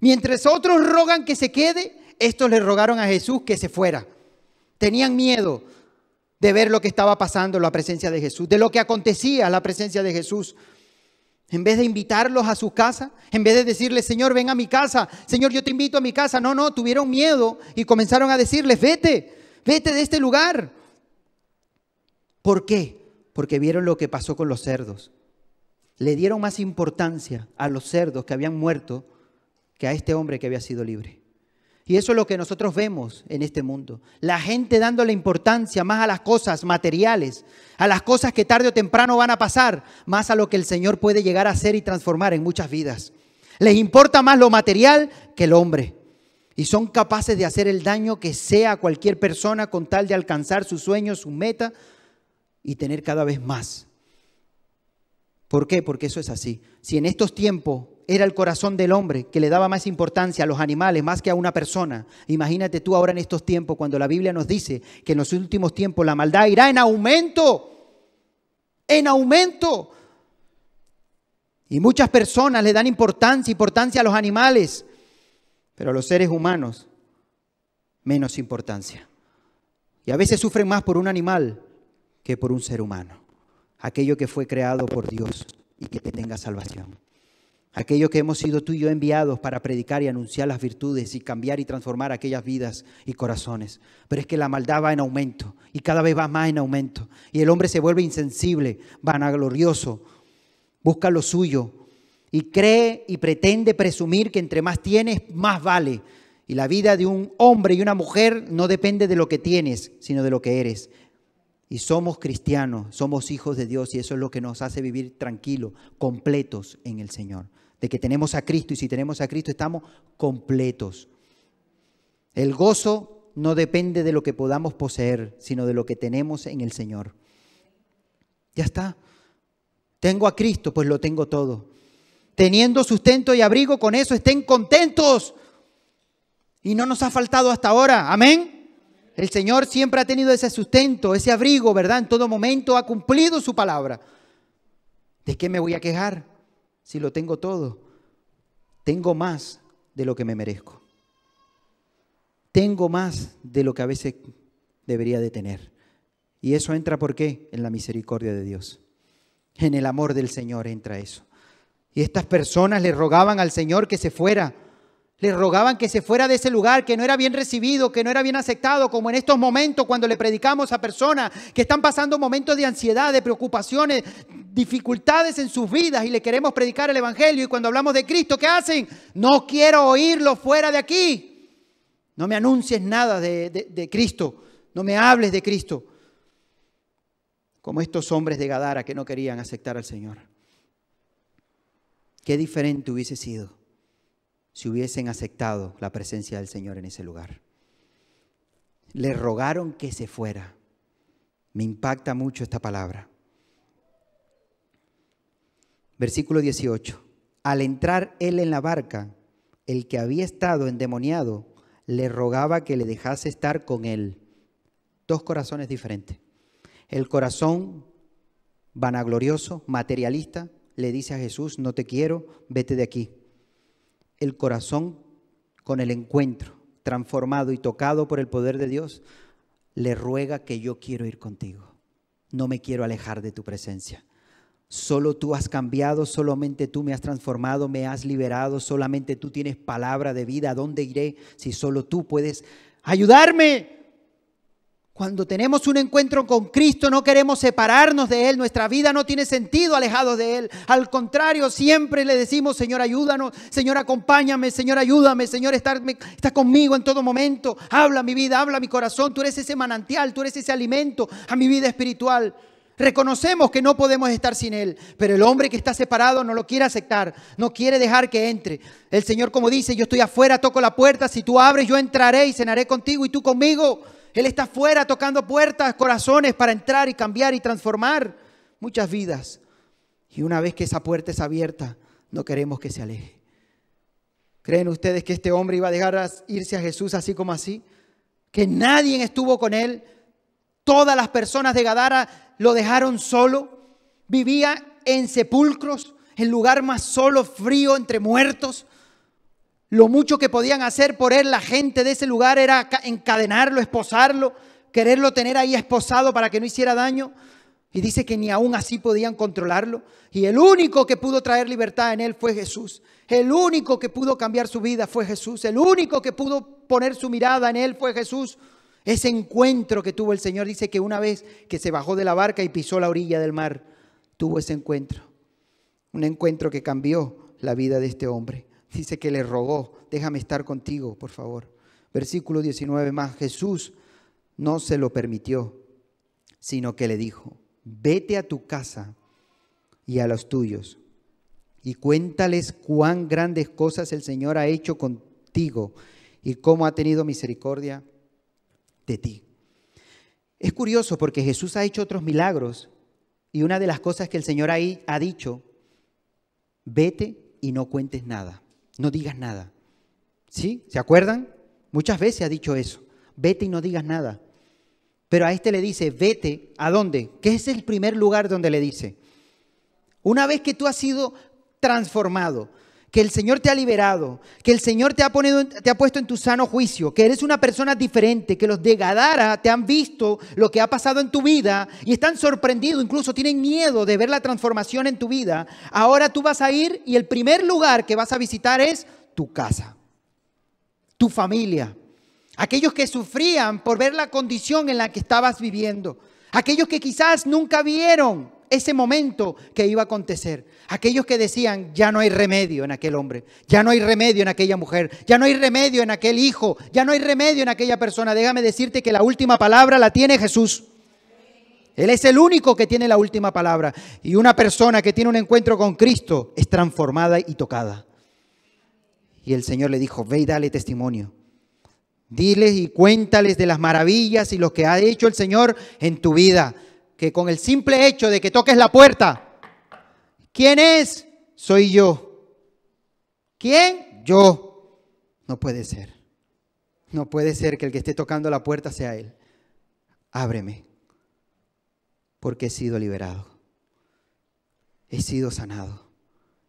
Mientras otros rogan que se quede, estos le rogaron a Jesús que se fuera. Tenían miedo de ver lo que estaba pasando en la presencia de Jesús, de lo que acontecía en la presencia de Jesús. En vez de invitarlos a su casa, en vez de decirles, Señor, ven a mi casa, Señor, yo te invito a mi casa. No, no, tuvieron miedo y comenzaron a decirles, vete, vete de este lugar. ¿Por qué? Porque vieron lo que pasó con los cerdos. Le dieron más importancia a los cerdos que habían muerto que a este hombre que había sido libre. Y eso es lo que nosotros vemos en este mundo. La gente dándole importancia más a las cosas materiales, a las cosas que tarde o temprano van a pasar, más a lo que el Señor puede llegar a hacer y transformar en muchas vidas. Les importa más lo material que el hombre. Y son capaces de hacer el daño que sea a cualquier persona con tal de alcanzar sus sueños, su meta y tener cada vez más. ¿Por qué? Porque eso es así. Si en estos tiempos era el corazón del hombre que le daba más importancia a los animales más que a una persona, imagínate tú ahora en estos tiempos cuando la Biblia nos dice que en los últimos tiempos la maldad irá en aumento. En aumento. Y muchas personas le dan importancia a los animales, pero a los seres humanos menos importancia. Y a veces sufren más por un animal que por un ser humano, aquello que fue creado por Dios y que tenga salvación, aquello que hemos sido tú y yo enviados para predicar y anunciar las virtudes y cambiar y transformar aquellas vidas y corazones. Pero es que la maldad va en aumento y cada vez va más en aumento y el hombre se vuelve insensible, vanaglorioso, busca lo suyo y cree y pretende presumir que entre más tienes, más vale. Y la vida de un hombre y una mujer no depende de lo que tienes, sino de lo que eres. Y somos cristianos, somos hijos de Dios y eso es lo que nos hace vivir tranquilos, completos en el Señor. De que tenemos a Cristo y si tenemos a Cristo estamos completos. El gozo no depende de lo que podamos poseer, sino de lo que tenemos en el Señor. Ya está. Tengo a Cristo, pues lo tengo todo. Teniendo sustento y abrigo, con eso estén contentos. Y no nos ha faltado hasta ahora. Amén. El Señor siempre ha tenido ese sustento, ese abrigo, ¿verdad? En todo momento ha cumplido su palabra. ¿De qué me voy a quejar si lo tengo todo? Tengo más de lo que me merezco. Tengo más de lo que a veces debería de tener. Y eso entra, ¿por qué? En la misericordia de Dios. En el amor del Señor entra eso. Y estas personas le rogaban al Señor que se fuera. Le rogaban que se fuera de ese lugar, que no era bien recibido, que no era bien aceptado, como en estos momentos cuando le predicamos a personas que están pasando momentos de ansiedad, de preocupaciones, dificultades en sus vidas y le queremos predicar el Evangelio y cuando hablamos de Cristo, ¿qué hacen? No quiero oírlo fuera de aquí. No me anuncies nada de Cristo, no me hables de Cristo. Como estos hombres de Gadara que no querían aceptar al Señor. Qué diferente hubiese sido si hubiesen aceptado la presencia del Señor en ese lugar. Le rogaron que se fuera. Me impacta mucho esta palabra. Versículo 18. Al entrar él en la barca, el que había estado endemoniado le rogaba que le dejase estar con él. Dos corazones diferentes. El corazón vanaglorioso, materialista, le dice a Jesús, no te quiero, vete de aquí. El corazón, con el encuentro transformado y tocado por el poder de Dios, le ruega que yo quiero ir contigo. No me quiero alejar de tu presencia. Solo tú has cambiado, solamente tú me has transformado, me has liberado, solamente tú tienes palabra de vida. ¿A dónde iré si solo tú puedes ayudarme? Cuando tenemos un encuentro con Cristo, no queremos separarnos de Él. Nuestra vida no tiene sentido alejados de Él. Al contrario, siempre le decimos, Señor, ayúdanos. Señor, acompáñame. Señor, ayúdame. Señor, está conmigo en todo momento. Habla mi vida, habla mi corazón. Tú eres ese manantial, tú eres ese alimento a mi vida espiritual. Reconocemos que no podemos estar sin Él. Pero el hombre que está separado no lo quiere aceptar. No quiere dejar que entre. El Señor, como dice, yo estoy afuera, toco la puerta. Si tú abres, yo entraré y cenaré contigo y tú conmigo. Él está afuera tocando puertas, corazones para entrar y cambiar y transformar muchas vidas. Y una vez que esa puerta es abierta, no queremos que se aleje. ¿Creen ustedes que este hombre iba a dejar irse a Jesús así como así? Que nadie estuvo con él. Todas las personas de Gadara lo dejaron solo. Vivía en sepulcros, el lugar más solo, frío, entre muertos. Lo mucho que podían hacer por él la gente de ese lugar era encadenarlo, esposarlo, quererlo tener ahí esposado para que no hiciera daño. Y dice que ni aún así podían controlarlo. Y el único que pudo traer libertad en él fue Jesús. El único que pudo cambiar su vida fue Jesús. El único que pudo poner su mirada en él fue Jesús. Ese encuentro que tuvo el Señor, dice que una vez que se bajó de la barca y pisó la orilla del mar, tuvo ese encuentro. Un encuentro que cambió la vida de este hombre. Dice que le rogó, déjame estar contigo, por favor. Versículo 19 más, Jesús no se lo permitió, sino que le dijo, vete a tu casa y a los tuyos y cuéntales cuán grandes cosas el Señor ha hecho contigo y cómo ha tenido misericordia de ti. Es curioso porque Jesús ha hecho otros milagros y una de las cosas que el Señor ha dicho, vete y no cuentes nada, no digas nada. ¿Sí? ¿Se acuerdan? Muchas veces ha dicho eso, vete y no digas nada. Pero a este le dice, vete, ¿a dónde? Que es el primer lugar donde le dice. Una vez que tú has sido transformado, que el Señor te ha liberado, que el Señor te ha puesto en tu sano juicio, que eres una persona diferente, que los de Gadara te han visto lo que ha pasado en tu vida y están sorprendidos, incluso tienen miedo de ver la transformación en tu vida. Ahora tú vas a ir y el primer lugar que vas a visitar es tu casa, tu familia. Aquellos que sufrían por ver la condición en la que estabas viviendo. Aquellos que quizás nunca vieron ese momento que iba a acontecer. Aquellos que decían, ya no hay remedio en aquel hombre. Ya no hay remedio en aquella mujer. Ya no hay remedio en aquel hijo. Ya no hay remedio en aquella persona. Déjame decirte que la última palabra la tiene Jesús. Él es el único que tiene la última palabra. Y una persona que tiene un encuentro con Cristo es transformada y tocada. Y el Señor le dijo, ve y dale testimonio. Diles y cuéntales de las maravillas y lo que ha hecho el Señor en tu vida. Que con el simple hecho de que toques la puerta. ¿Quién es? Soy yo. ¿Quién? Yo. No puede ser. No puede ser que el que esté tocando la puerta sea él. Ábreme. Porque he sido liberado. He sido sanado.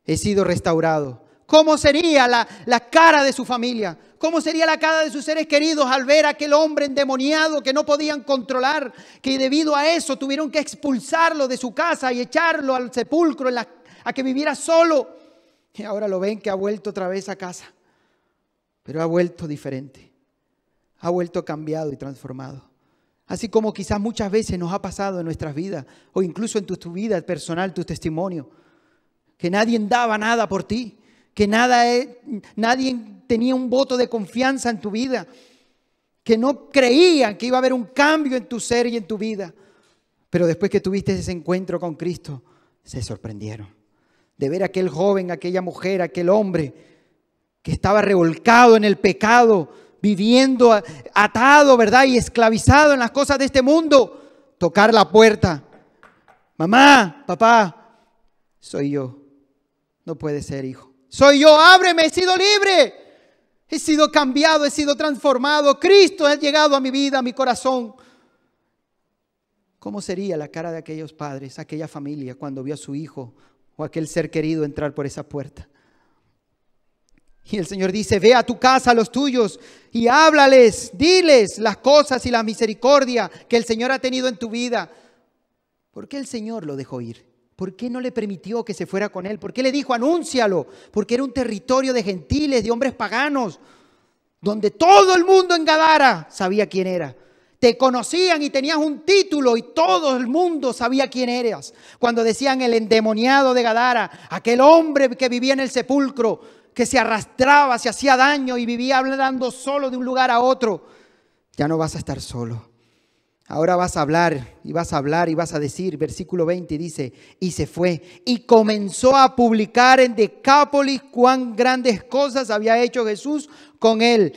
He sido restaurado. ¿Cómo sería la cara de su familia? ¿Cómo sería la cara de sus seres queridos al ver a aquel hombre endemoniado que no podían controlar? Que debido a eso tuvieron que expulsarlo de su casa y echarlo al sepulcro a que viviera solo. Y ahora lo ven que ha vuelto otra vez a casa. Pero ha vuelto diferente. Ha vuelto cambiado y transformado. Así como quizás muchas veces nos ha pasado en nuestras vidas o incluso en tu vida personal, tu testimonio. Que nadie daba nada por ti. Que nadie tenía un voto de confianza en tu vida, que no creían que iba a haber un cambio en tu ser y en tu vida. Pero después que tuviste ese encuentro con Cristo, se sorprendieron de ver a aquel joven, aquella mujer, aquel hombre que estaba revolcado en el pecado, viviendo atado, ¿verdad? Y esclavizado en las cosas de este mundo, tocar la puerta. Mamá, papá, soy yo. No puede ser, hijo. Soy yo, ábreme, he sido libre, he sido cambiado, he sido transformado. Cristo ha llegado a mi vida, a mi corazón. ¿Cómo sería la cara de aquellos padres, aquella familia, cuando vio a su hijo o aquel ser querido entrar por esa puerta? Y el Señor dice, ve a tu casa, a los tuyos, y háblales, diles las cosas y la misericordia que el Señor ha tenido en tu vida. ¿Por qué el Señor lo dejó ir? ¿Por qué no le permitió que se fuera con él? ¿Por qué le dijo, anúncialo? Porque era un territorio de gentiles, de hombres paganos, donde todo el mundo en Gadara sabía quién era. Te conocían y tenías un título y todo el mundo sabía quién eras. Cuando decían el endemoniado de Gadara, aquel hombre que vivía en el sepulcro, que se arrastraba, se hacía daño y vivía hablando solo de un lugar a otro. Ya no vas a estar solo. Ahora vas a hablar y vas a hablar y vas a decir, versículo 20 dice, y se fue y comenzó a publicar en Decápolis cuán grandes cosas había hecho Jesús con él.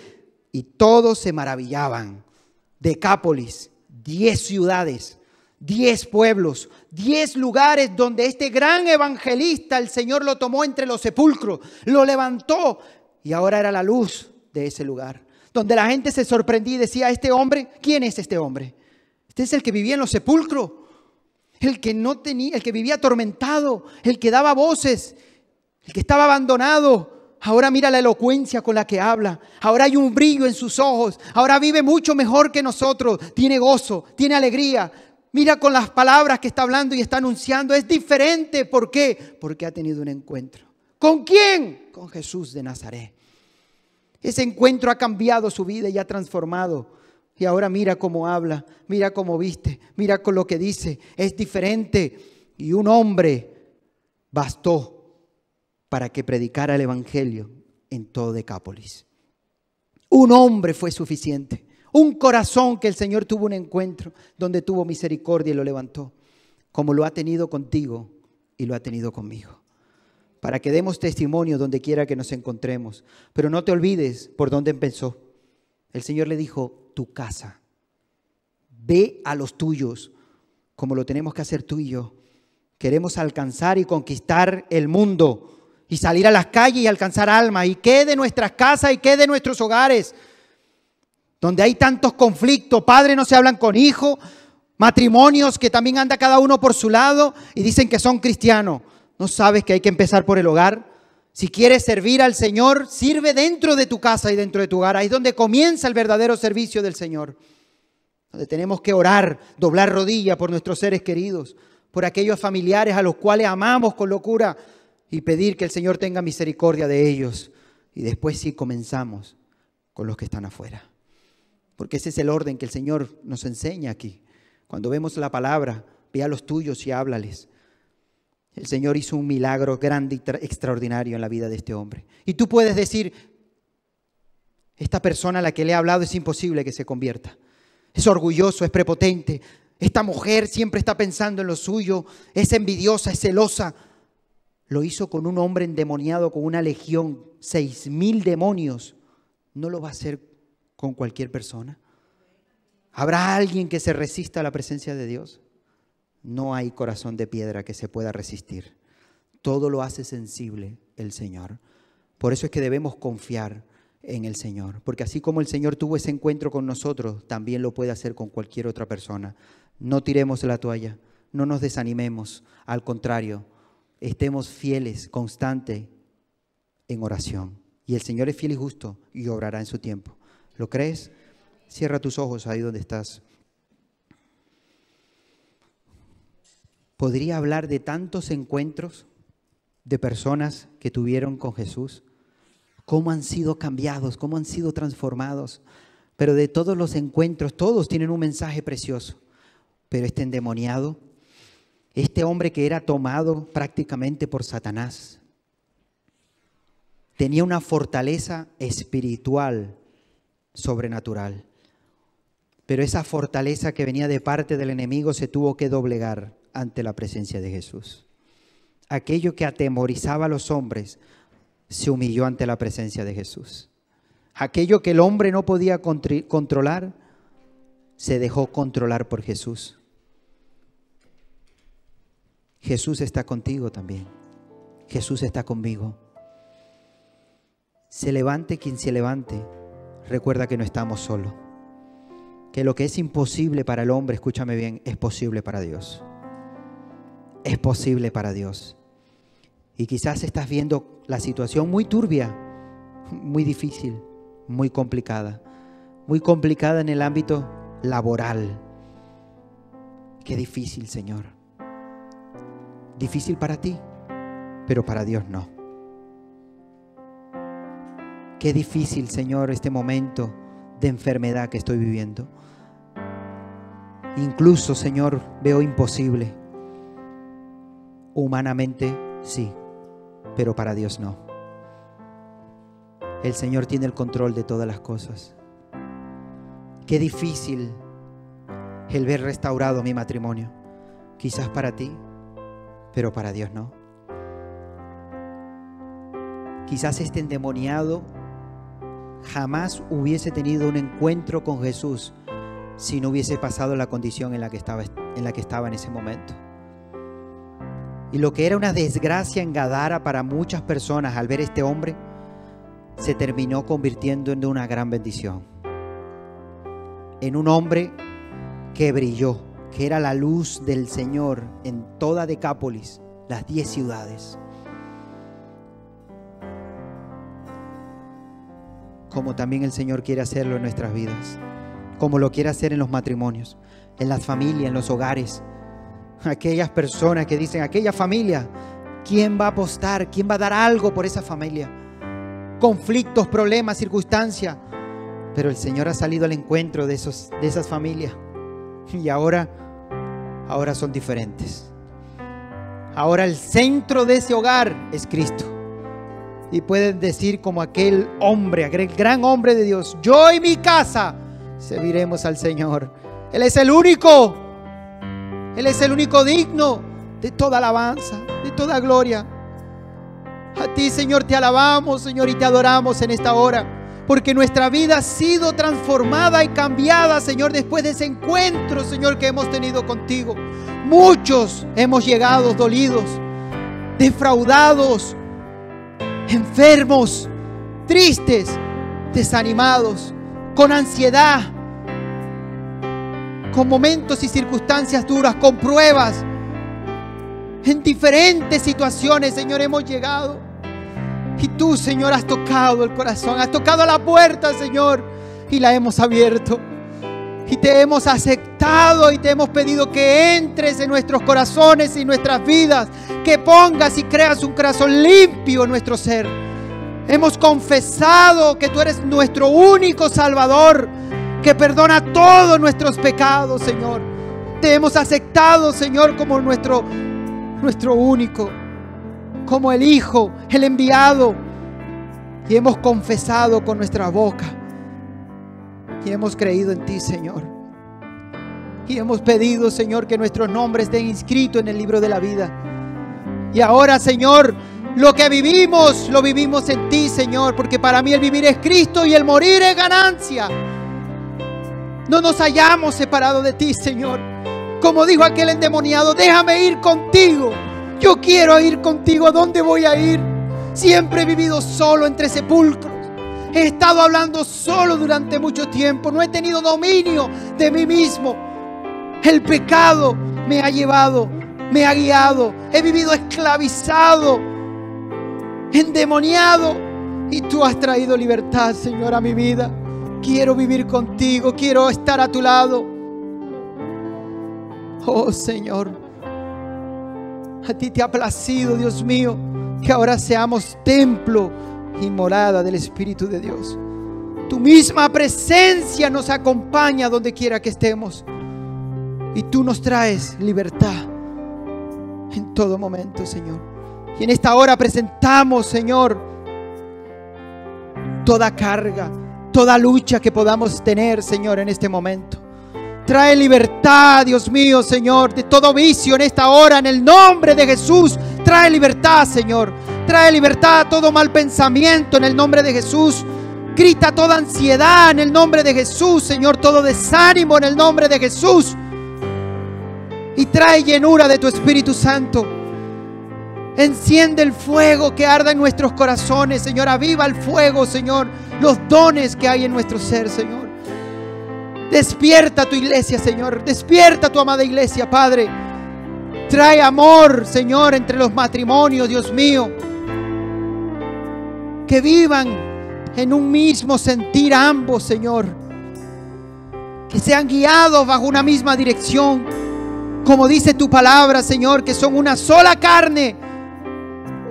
Y todos se maravillaban. Decápolis, 10 ciudades, 10 pueblos, 10 lugares donde este gran evangelista, el Señor lo tomó entre los sepulcros, lo levantó y ahora era la luz de ese lugar. Donde la gente se sorprendía y decía, ¿este hombre? ¿Quién es este hombre? Este es el que vivía en los sepulcros. el que no tenía, el que vivía atormentado, el que daba voces, el que estaba abandonado. Ahora mira la elocuencia con la que habla. Ahora hay un brillo en sus ojos. Ahora vive mucho mejor que nosotros. Tiene gozo, tiene alegría. Mira con las palabras que está hablando y está anunciando. Es diferente. ¿Por qué? Porque ha tenido un encuentro. ¿Con quién? Con Jesús de Nazaret. Ese encuentro ha cambiado su vida y ha transformado. Y ahora mira cómo habla, mira cómo viste, mira con lo que dice. Es diferente. Y un hombre bastó para que predicara el Evangelio en todo Decápolis. Un hombre fue suficiente. Un corazón que el Señor tuvo un encuentro donde tuvo misericordia y lo levantó. Como lo ha tenido contigo y lo ha tenido conmigo. Para que demos testimonio donde quiera que nos encontremos. Pero no te olvides por dónde empezó. El Señor le dijo, tu casa. Ve a los tuyos como lo tenemos que hacer tú y yo. Queremos alcanzar y conquistar el mundo. Y salir a las calles y alcanzar almas. ¿Y qué de nuestras casas y qué de nuestros hogares? Donde hay tantos conflictos. Padres no se hablan con hijos. Matrimonios que también anda cada uno por su lado. Y dicen que son cristianos. ¿No sabes que hay que empezar por el hogar? Si quieres servir al Señor, sirve dentro de tu casa y dentro de tu hogar. Ahí es donde comienza el verdadero servicio del Señor. Donde tenemos que orar, doblar rodillas por nuestros seres queridos. Por aquellos familiares a los cuales amamos con locura. Y pedir que el Señor tenga misericordia de ellos. Y después sí comenzamos con los que están afuera. Porque ese es el orden que el Señor nos enseña aquí. Cuando vemos la palabra, ve a los tuyos y háblales. El Señor hizo un milagro grande y extraordinario en la vida de este hombre. Y tú puedes decir, esta persona a la que le he hablado es imposible que se convierta. Es orgulloso, es prepotente. Esta mujer siempre está pensando en lo suyo. Es envidiosa, es celosa. Lo hizo con un hombre endemoniado, con una legión, 6,000 demonios. No lo va a hacer con cualquier persona. ¿Habrá alguien que se resista a la presencia de Dios? No hay corazón de piedra que se pueda resistir. Todo lo hace sensible el Señor. Por eso es que debemos confiar en el Señor. Porque así como el Señor tuvo ese encuentro con nosotros, también lo puede hacer con cualquier otra persona. No tiremos la toalla, no nos desanimemos, al contrario. Estemos fieles, constantes en oración. Y el Señor es fiel y justo y obrará en su tiempo. ¿Lo crees? Cierra tus ojos ahí donde estás. Podría hablar de tantos encuentros de personas que tuvieron con Jesús. Cómo han sido cambiados, cómo han sido transformados. Pero de todos los encuentros, todos tienen un mensaje precioso. Pero este endemoniado, este hombre que era tomado prácticamente por Satanás, tenía una fortaleza espiritual, sobrenatural. Pero esa fortaleza que venía de parte del enemigo se tuvo que doblegar ante la presencia de Jesús. Aquello que atemorizaba a los hombres se humilló ante la presencia de Jesús. Aquello que el hombre no podía controlar, se dejó controlar por Jesús. Jesús está contigo también. Jesús está conmigo. Se levante quien se levante. Recuerda que no estamos solos. Que lo que es imposible para el hombre, escúchame bien, es posible para Dios. Es posible para Dios. Y quizás estás viendo la situación muy turbia, muy difícil, muy complicada. Muy complicada en el ámbito laboral. Qué difícil, Señor. Difícil para ti, pero para Dios no. Qué difícil, Señor, este momento de enfermedad que estoy viviendo. Incluso, Señor, veo imposible. Humanamente sí, pero para Dios no. El Señor tiene el control de todas las cosas. Qué difícil el ver restaurado mi matrimonio. Quizás para ti, pero para Dios no. Quizás este endemoniado jamás hubiese tenido un encuentro con Jesús si no hubiese pasado la condición en la que estaba en ese momento. Y lo que era una desgracia en Gadara para muchas personas, al ver este hombre, se terminó convirtiendo en una gran bendición. En un hombre que brilló, que era la luz del Señor en toda Decápolis, las 10 ciudades. Como también el Señor quiere hacerlo en nuestras vidas, como lo quiere hacer en los matrimonios, en las familias, en los hogares. Aquellas personas que dicen, aquella familia, ¿quién va a apostar? ¿Quién va a dar algo por esa familia? Conflictos, problemas, circunstancias. Pero el Señor ha salido al encuentro de esas familias. Y ahora son diferentes. Ahora el centro de ese hogar es Cristo. Y pueden decir como aquel hombre, aquel gran hombre de Dios: yo y mi casa serviremos al Señor. Él es el único. Él es el único digno de toda alabanza, de toda gloria. A ti, Señor, te alabamos, Señor, y te adoramos en esta hora, porque nuestra vida ha sido transformada y cambiada, Señor, después de ese encuentro, Señor, que hemos tenido contigo. Muchos hemos llegado dolidos, defraudados, enfermos, tristes, desanimados, con ansiedad, con momentos y circunstancias duras, con pruebas. En diferentes situaciones, Señor, hemos llegado. Y tú, Señor, has tocado el corazón, has tocado la puerta, Señor, y la hemos abierto. Y te hemos aceptado y te hemos pedido que entres en nuestros corazones y nuestras vidas, que pongas y creas un corazón limpio en nuestro ser. Hemos confesado que tú eres nuestro único Salvador, que perdona todos nuestros pecados, Señor. Te hemos aceptado, Señor, como nuestro único, como el Hijo, el enviado. Y hemos confesado con nuestra boca. Y hemos creído en ti, Señor. Y hemos pedido, Señor, que nuestros nombres estén inscritos en el libro de la vida. Y ahora, Señor, lo que vivimos, lo vivimos en ti, Señor. Porque para mí el vivir es Cristo y el morir es ganancia. No nos hayamos separado de ti, Señor. Como dijo aquel endemoniado: déjame ir contigo. Yo quiero ir contigo. ¿A dónde voy a ir? Siempre he vivido solo entre sepulcros. He estado hablando solo durante mucho tiempo. No he tenido dominio de mí mismo. El pecado me ha llevado, me ha guiado. He vivido esclavizado, endemoniado. Y tú has traído libertad, Señor, a mi vida. Quiero vivir contigo. Quiero estar a tu lado. Oh, Señor, a ti te ha placido, Dios mío, que ahora seamos templo y morada del Espíritu de Dios. Tu misma presencia nos acompaña donde quiera que estemos, y tú nos traes libertad en todo momento, Señor. Y en esta hora presentamos, Señor, toda carga, toda lucha que podamos tener, Señor, en este momento. Trae libertad, Dios mío, Señor, de todo vicio en esta hora, en el nombre de Jesús. Trae libertad, Señor. Trae libertad a todo mal pensamiento en el nombre de Jesús. Grita toda ansiedad en el nombre de Jesús, Señor. Todo desánimo en el nombre de Jesús. Y trae llenura de tu Espíritu Santo. Enciende el fuego que arda en nuestros corazones, Señor. Aviva el fuego, Señor. Los dones que hay en nuestro ser, Señor. Despierta tu iglesia, Señor. Despierta tu amada iglesia, Padre. Trae amor, Señor, entre los matrimonios, Dios mío. Que vivan en un mismo sentir ambos, Señor. Que sean guiados bajo una misma dirección. Como dice tu palabra, Señor, que son una sola carne,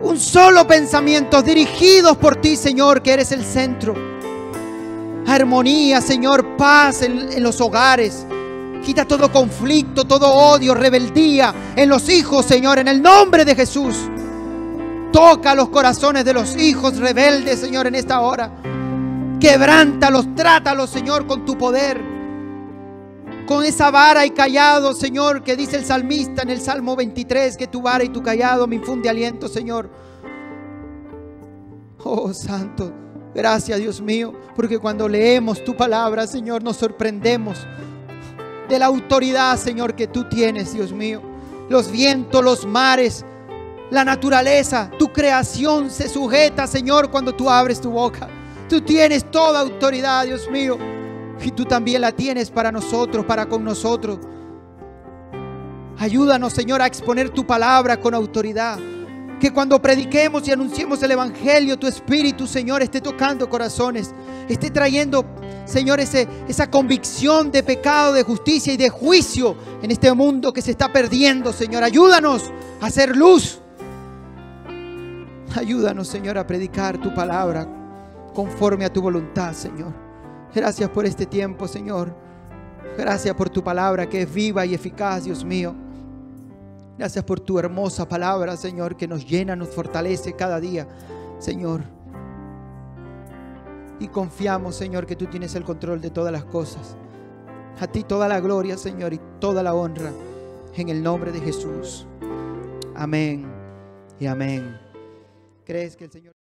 un solo pensamiento, dirigidos por ti, Señor, que eres el centro. Armonía, Señor, paz en los hogares. Quita todo conflicto, todo odio, rebeldía en los hijos, Señor, en el nombre de Jesús. Toca los corazones de los hijos rebeldes, Señor, en esta hora. Quebrántalos, trátalos, Señor, con tu poder. Con esa vara y callado, Señor, que dice el salmista en el Salmo 23, que tu vara y tu callado me infunde aliento, Señor. Oh, Santo, gracias, Dios mío, porque cuando leemos tu palabra, Señor, nos sorprendemos de la autoridad, Señor, que tú tienes, Dios mío. Los vientos, los mares, la naturaleza, tu creación se sujeta, Señor, cuando tú abres tu boca. Tú tienes toda autoridad, Dios mío, y tú también la tienes para nosotros, para con nosotros. Ayúdanos, Señor, a exponer tu palabra con autoridad. Que cuando prediquemos y anunciemos el Evangelio, tu Espíritu, Señor, esté tocando corazones. Esté trayendo, Señor, esa convicción de pecado, de justicia y de juicio en este mundo que se está perdiendo, Señor. Ayúdanos a hacer luz. Ayúdanos, Señor, a predicar tu palabra conforme a tu voluntad, Señor. Gracias por este tiempo, Señor. Gracias por tu palabra que es viva y eficaz, Dios mío. Gracias por tu hermosa palabra, Señor, que nos llena, nos fortalece cada día, Señor. Y confiamos, Señor, que tú tienes el control de todas las cosas. A ti toda la gloria, Señor, y toda la honra. En el nombre de Jesús. Amén y amén. ¿Crees que el Señor...